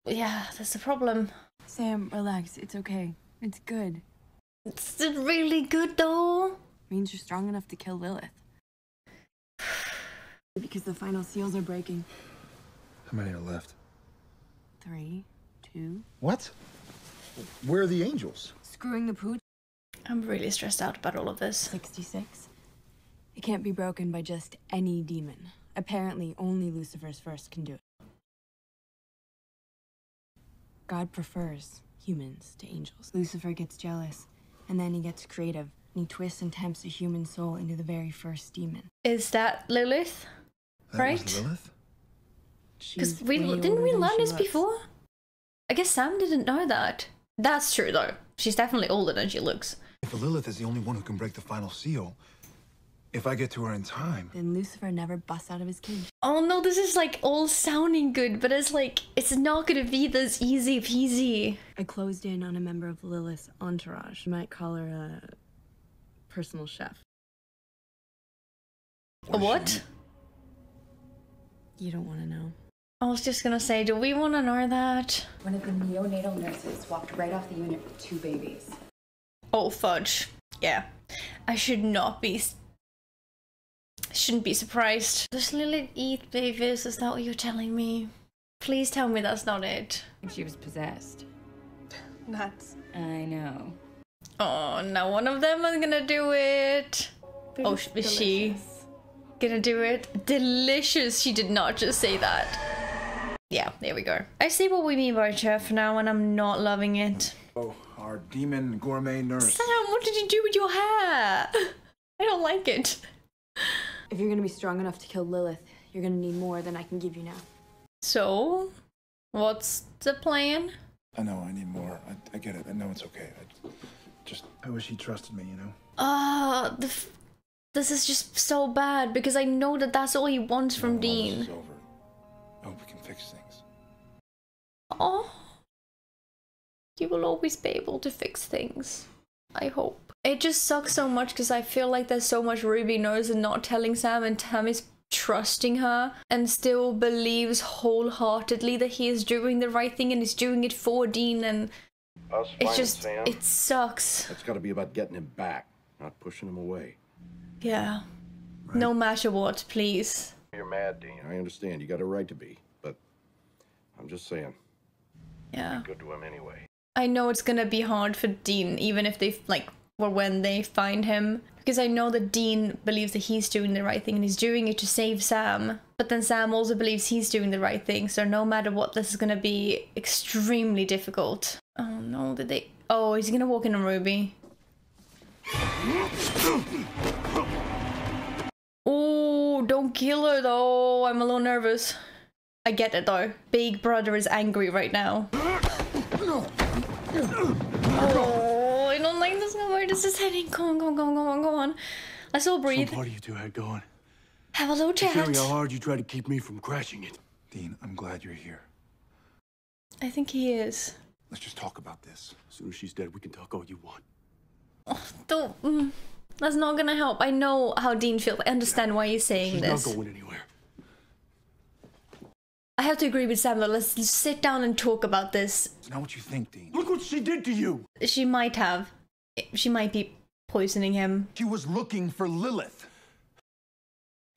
Yeah, that's the problem. Sam, relax. It's okay. It's good. It's really good, though. It means you're strong enough to kill Lilith. Because the final seals are breaking. How many are left? 3, 2... What? Where are the angels? Screwing the pooch. I'm really stressed out about all of this. 66. It can't be broken by just any demon. Apparently, only Lucifer's first can do it. God prefers humans to angels. Lucifer gets jealous, and then he gets creative. And he twists and tempts a human soul into the very first demon. Is that Lilith? That was Lilith? Because didn't we learn this before? I guess Sam didn't know that. That's true though. She's definitely older than she looks. If Lilith is the only one who can break the final seal, if I get to her in time, then Lucifer never busts out of his cage. Oh no, this is like all sounding good, but it's like it's not gonna be this easy peasy. I closed in on a member of Lilith's entourage. You might call her a personal chef. A what? You don't want to know. I was just gonna say, do we want to know that? One of the neonatal nurses walked right off the unit with 2 babies. Oh fudge. Yeah. I should not be... Shouldn't be surprised. Does Lilith eat babies? Is that what you're telling me? Please tell me that's not it. She was possessed. Nuts. I know. Oh, now one of them is gonna do it. They're oh, is she gonna do it? Delicious. She did not just say that. Yeah, there we go. I see what we mean by chef now, and I'm not loving it. Oh, our demon gourmet nurse. Sam, what did you do with your hair? I don't like it. If you're gonna be strong enough to kill Lilith, you're gonna need more than I can give you now. So, what's the plan? I know, I need more. I get it. I know it's okay. I wish he trusted me, you know? This is just so bad, because I know that that's all he wants from Dean. I hope we can fix things. Oh, you will always be able to fix things. I hope. It just sucks so much because I feel like there's so much Ruby knows and not telling Sam, and Tammy's trusting her and still believes wholeheartedly that he is doing the right thing and is doing it for Dean, and it's just, Sam. It sucks. It's got to be about getting him back, not pushing him away. Yeah. Right? No matter what, please. You're mad, Dean. I understand. You got a right to be, but I'm just saying. Yeah. Be good to him anyway. I know it's gonna be hard for Dean, even if they when they find him, because I know that Dean believes that he's doing the right thing and he's doing it to save Sam. But then Sam also believes he's doing the right thing, so no matter what, this is gonna be extremely difficult. Oh no, did they? Oh, he's gonna walk in on Ruby. Oh, don't kill her though. I'm a little nervous. I get it though. Big brother is angry right now. Oh, I don't like this. Where is this heading? Go on, go on, go on, go on, go on. Let's all breathe. Some part of you two had going. Have a little chat. Tell me how hard you try to keep me from crashing it. Dean, I'm glad you're here. I think he is. Let's just talk about this. As soon as she's dead, we can talk all you want. Oh, don't. That's not gonna help. I know how Dean feels. I understand why he's saying this. She's not going anywhere. I have to agree with Samuel. Let's sit down and talk about this. Now what you think, Dean? Look what she did to you. She might have. She might be poisoning him. She was looking for Lilith.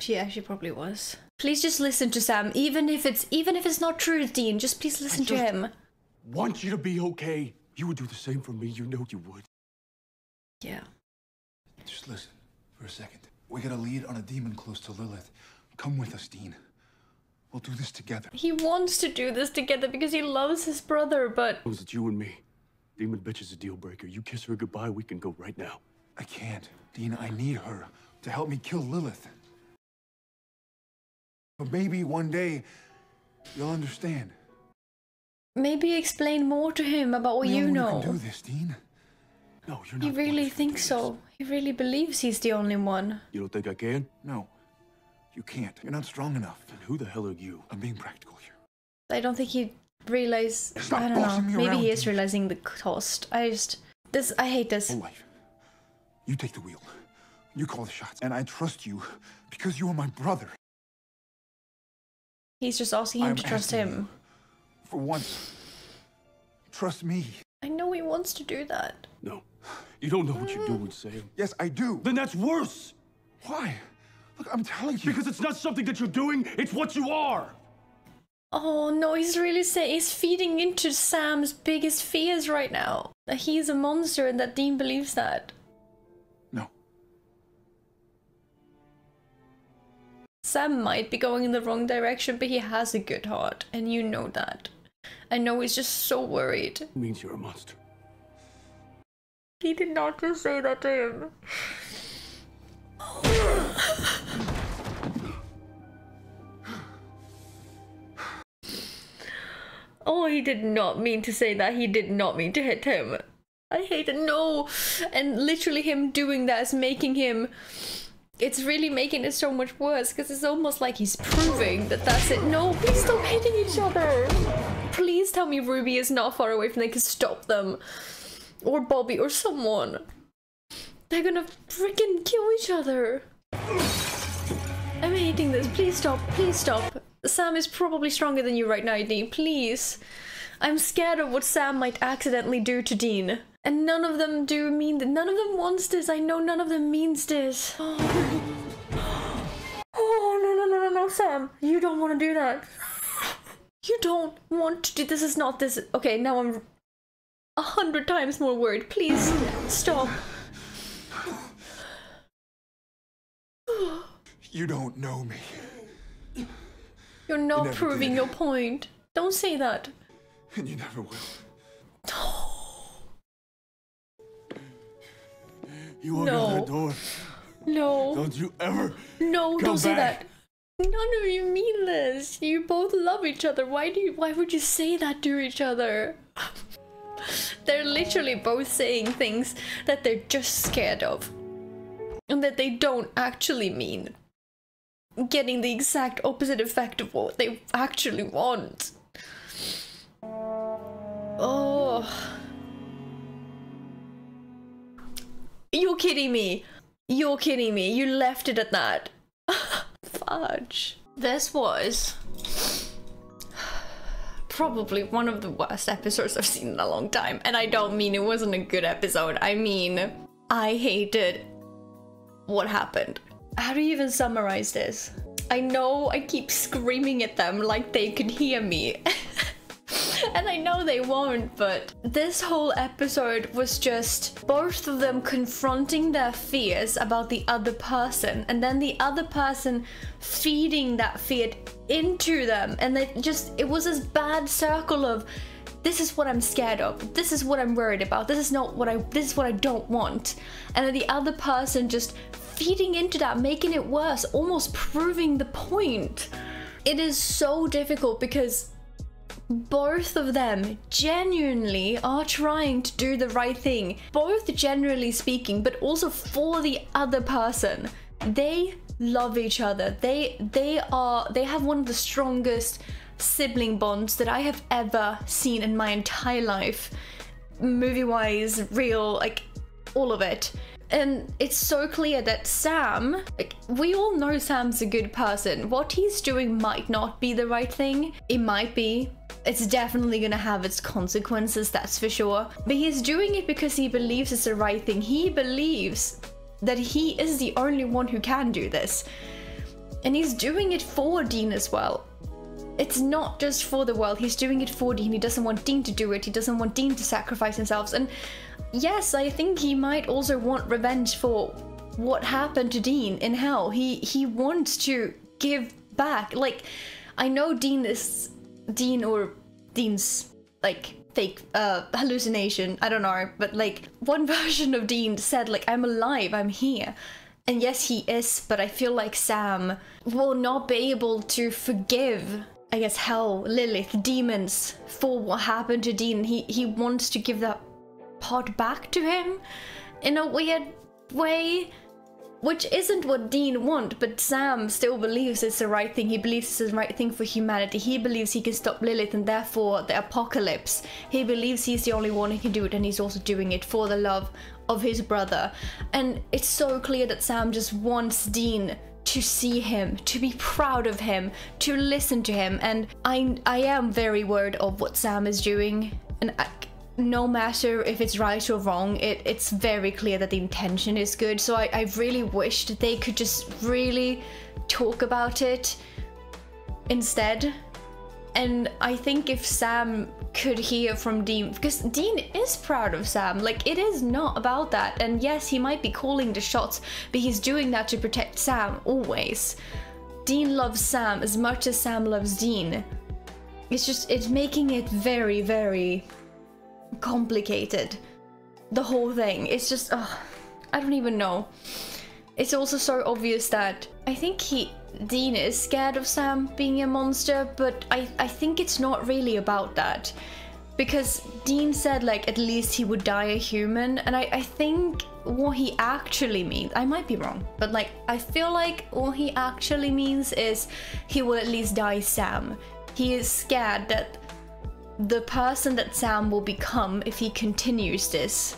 Yeah, she probably was. Please just listen to Sam, even if it's not true, Dean. Just please listen to him. Want you to be okay. You would do the same for me. You know you would. Yeah. Just listen for a second. We got a lead on a demon close to Lilith. Come with us, Dean. We'll do this together. He wants to do this together because he loves his brother, but... It was you and me. Demon bitch is a deal breaker. You kiss her goodbye, we can go right now. I can't. Dean, I need her to help me kill Lilith. But maybe one day, you'll understand. Maybe explain more to him about what you know. You can do this, Dean. No, you're not. He really thinks so. He really believes he's the only one. You don't think I can? No. You can't. You're not strong enough. And who the hell are you? I'm being practical here. I don't think he realizes. I don't know. Maybe he is realizing the cost. I hate this. Whole life. You take the wheel. You call the shots. And I trust you because you are my brother. He's just asking him to trust him. For once, trust me. I know he wants to do that. No, you don't know what you're doing, Sam. Yes, I do. Then that's worse. Why? Look, I'm telling you. Because it's not something that you're doing, it's what you are. Oh no, he's really saying he's feeding into Sam's biggest fears right now. That he's a monster and that Dean believes that. No. Sam might be going in the wrong direction, but he has a good heart, and you know that. I know he's just so worried. It means you're a monster. He did not just say that to him. Oh, he did not mean to say that. He did not mean to hit him. I hate it. No. And literally him doing that is making him... It's really making it so much worse because it's almost like he's proving that that's it. No, please stop hitting each other. Please tell me Ruby is not far away from they can stop them. Or Bobby or someone. They're gonna freaking kill each other. I'm hating this. Please stop. Please stop. Sam is probably stronger than you right now, Dean. Please. I'm scared of what Sam might accidentally do to Dean. And none of them do mean that. None of them wants this. I know none of them means this. Oh, no, Sam. You don't want to do that. You don't want to do this. Is not this. Okay, now I'm 100 times more worried. Please stop. You don't know me. You're not proving your point. Don't say that. And you never will. You walk out that door. No. Don't you ever. No, don't say that. None of you mean this. You both love each other. Why would you say that to each other? They're literally both saying things that they're just scared of. And that they don't actually mean. Getting the exact opposite effect of what they actually want. Oh. You're kidding me. You're kidding me. You left it at that. Fudge. This was probably one of the worst episodes I've seen in a long time. And I don't mean it wasn't a good episode. I mean, I hated what happened. How do you even summarize this? I know I keep screaming at them like they could hear me. And I know they won't, but this whole episode was just both of them confronting their fears about the other person and then the other person feeding that fear into them, and they just, it was this bad circle of this is what I'm scared of, this is what I'm worried about, this is not what I, this is what I don't want, and then the other person just feeding into that, making it worse, almost proving the point. It is so difficult because both of them genuinely are trying to do the right thing, both generally speaking, but also for the other person. They love each other. They have one of the strongest sibling bonds that I have ever seen in my entire life. Movie-wise, real, like all of it. And it's so clear that Sam, like, we all know Sam's a good person. What he's doing might not be the right thing. It might be. It's definitely gonna have its consequences, that's for sure. But he's doing it because he believes it's the right thing. He believes that he is the only one who can do this. And he's doing it for Dean as well. It's not just for the world, he's doing it for Dean. He doesn't want Dean to do it, he doesn't want Dean to sacrifice himself. And yes, I think he might also want revenge for what happened to Dean in hell. He wants to give back. Like, I know Dean is Dean's like fake hallucination, I don't know, but like one version of Dean said like, I'm alive, I'm here. And yes, he is, but I feel like Sam will not be able to forgive, I guess, hell, Lilith, demons for what happened to Dean. He wants to give that part back to him in a weird way, which isn't what Dean wants, but Sam still believes it's the right thing. He believes it's the right thing for humanity. He believes he can stop Lilith and therefore the apocalypse. He believes he's the only one who can do it, and he's also doing it for the love of his brother. And it's so clear that Sam just wants Dean to see him, to be proud of him, to listen to him. And I am very worried of what Sam is doing, and no matter if it's right or wrong, it's very clear that the intention is good. So I really wished they could just really talk about it instead. And I think if Sam could hear from Dean, because Dean is proud of Sam, like it is not about that. And yes, he might be calling the shots, but he's doing that to protect Sam always. Dean loves Sam as much as Sam loves Dean. It's just, it's making it very, very complicated, the whole thing. It's just, oh, I don't even know. It's also so obvious that I think Dean is scared of Sam being a monster, but I think it's not really about that, because Dean said like at least he would die a human, and I think what he actually means, I might be wrong, but like I feel like what he actually means is he will at least die Sam. He is scared that the person that Sam will become if he continues this.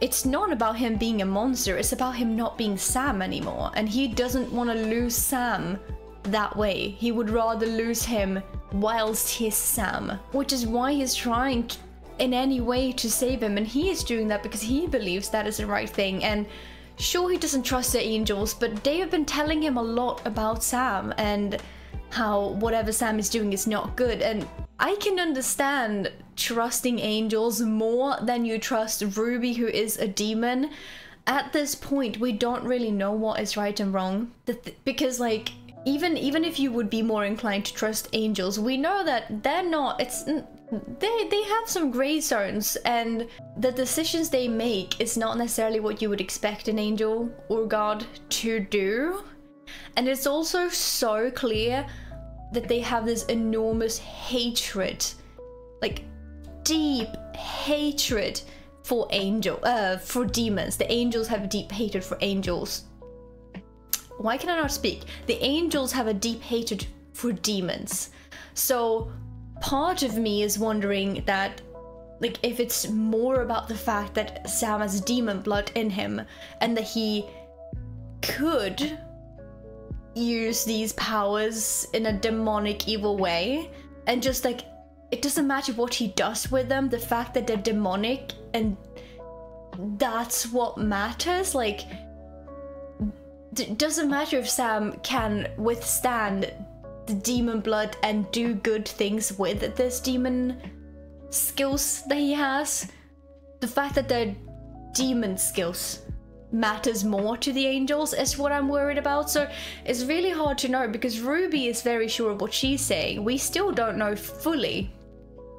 It's not about him being a monster, it's about him not being Sam anymore. And he doesn't want to lose Sam that way. He would rather lose him whilst he's Sam, which is why he's trying in any way to save him. And he is doing that because he believes that is the right thing. And sure, he doesn't trust the angels, but they have been telling him a lot about Sam and how whatever Sam is doing is not good. And I can understand trusting angels more than you trust Ruby, who is a demon. At this point, we don't really know what is right and wrong. Because like, even if you would be more inclined to trust angels, we know that they're not, they have some gray zones, and the decisions they make is not necessarily what you would expect an angel or God to do. And it's also so clear that they have this enormous hatred, like deep hatred for demons. The angels have a deep hatred for angels. Why can I not speak? The angels have a deep hatred for demons. So part of me is wondering that, like, if it's more about the fact that Sam has demon blood in him and that he could use these powers in a demonic evil way, and just like it doesn't matter what he does with them, the fact that they're demonic, and that's what matters. Like, it doesn't matter if Sam can withstand the demon blood and do good things with this demon skills that he has. The fact that they're demon skills matters more to the angels is what I'm worried about. So it's really hard to know, because Ruby is very sure of what she's saying. We still don't know fully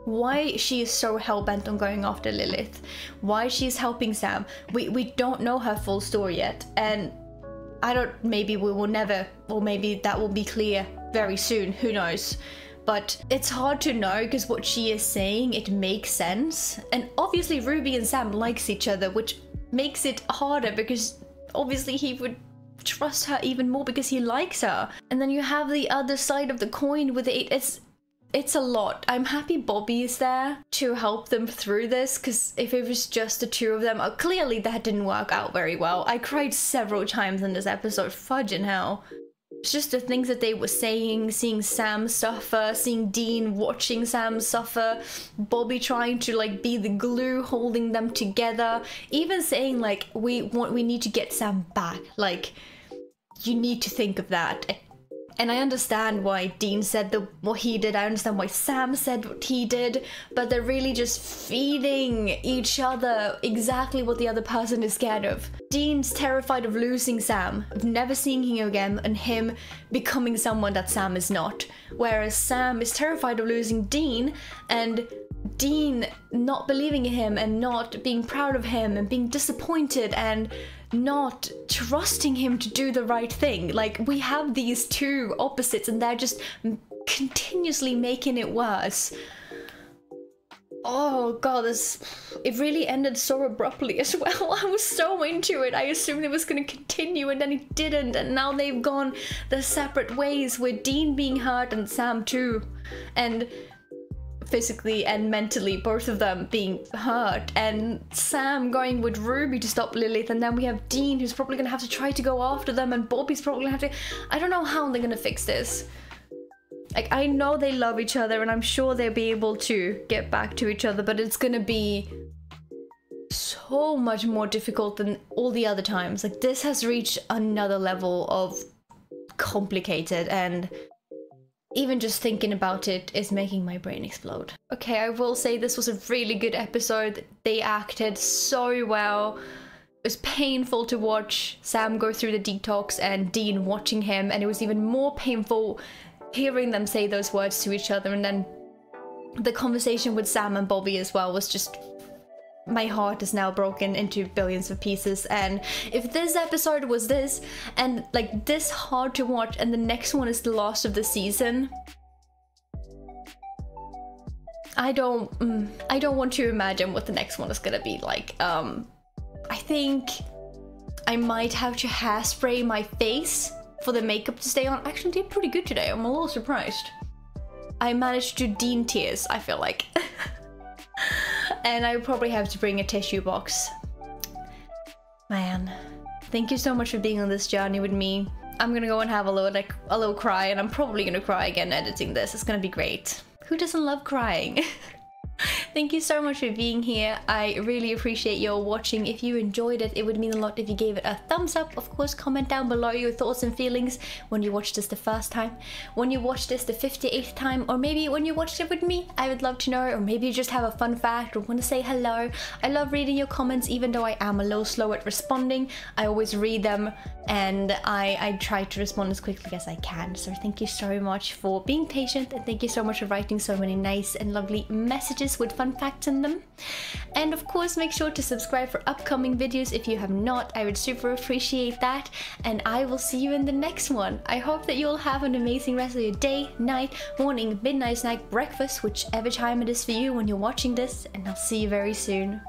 why she is so hell-bent on going after Lilith, why she's helping Sam. We don't know her full story yet, and I don't, maybe we will never, or maybe that will be clear very soon, who knows. But it's hard to know, because what she is saying, it makes sense, and obviously Ruby and Sam likes each other, which makes it harder, because obviously he would trust her even more because he likes her. And then you have the other side of the coin with it. It's It's a lot. I'm happy Bobby is there to help them through this, because if it was just the two of them, oh, clearly that didn't work out very well. I cried several times in this episode, fudge in hell. It's just the things that they were saying, seeing Sam suffer, seeing Dean watching Sam suffer, Bobby trying to like be the glue holding them together, even saying like, we need to get Sam back, like, you need to think of that. And I understand why Dean said what he did, I understand why Sam said what he did, but they're really just feeding each other exactly what the other person is scared of. Dean's terrified of losing Sam, of never seeing him again, and him becoming someone that Sam is not. Whereas Sam is terrified of losing Dean, and Dean not believing in him, and not being proud of him, and being disappointed, and not trusting him to do the right thing. Like, we have these two opposites and they're just continuously making it worse. Oh god, it really ended so abruptly as well. I was so into it. I assumed it was going to continue and then it didn't, and now they've gone their separate ways, with Dean being hurt and Sam too, and physically and mentally, both of them being hurt, and Sam going with Ruby to stop Lilith, and then we have Dean who's probably gonna have to try to go after them, and Bobby's probably gonna have to... I don't know how they're gonna fix this. Like, I know they love each other and I'm sure they'll be able to get back to each other, but it's gonna be so much more difficult than all the other times. Like, this has reached another level of complicated, and even just thinking about it is making my brain explode. Okay, I will say this was a really good episode. They acted so well. It was painful to watch Sam go through the detox and Dean watching him, and it was even more painful hearing them say those words to each other, and then the conversation with Sam and Bobby as well was just... my heart is now broken into billions of pieces. And if this episode was this, and like this hard to watch, and the next one is the last of the season, I don't want to imagine what the next one is gonna be like. I think I might have to hairspray my face for the makeup to stay on. Actually, I did pretty good today. I'm a little surprised. I managed to Dean tears, I feel like. And I probably have to bring a tissue box. Man, thank you so much for being on this journey with me. I'm gonna go and have a little cry, and I'm probably gonna cry again editing this. It's gonna be great. Who doesn't love crying? Thank you so much for being here. I really appreciate your watching. If you enjoyed it, it would mean a lot if you gave it a thumbs up. Of course, comment down below your thoughts and feelings when you watched this the first time, when you watched this the 58th time, or maybe when you watched it with me. I would love to know, or maybe you just have a fun fact or want to say hello. I love reading your comments, even though I am a little slow at responding. I always read them, and I try to respond as quickly as I can. So thank you so much for being patient, and thank you so much for writing so many nice and lovely messages with fun facts in them. And of course, make sure to subscribe for upcoming videos if you have not. I would super appreciate that, and I will see you in the next one. I hope that you'll have an amazing rest of your day, night, morning, midnight snack, breakfast, whichever time it is for you when you're watching this, and I'll see you very soon.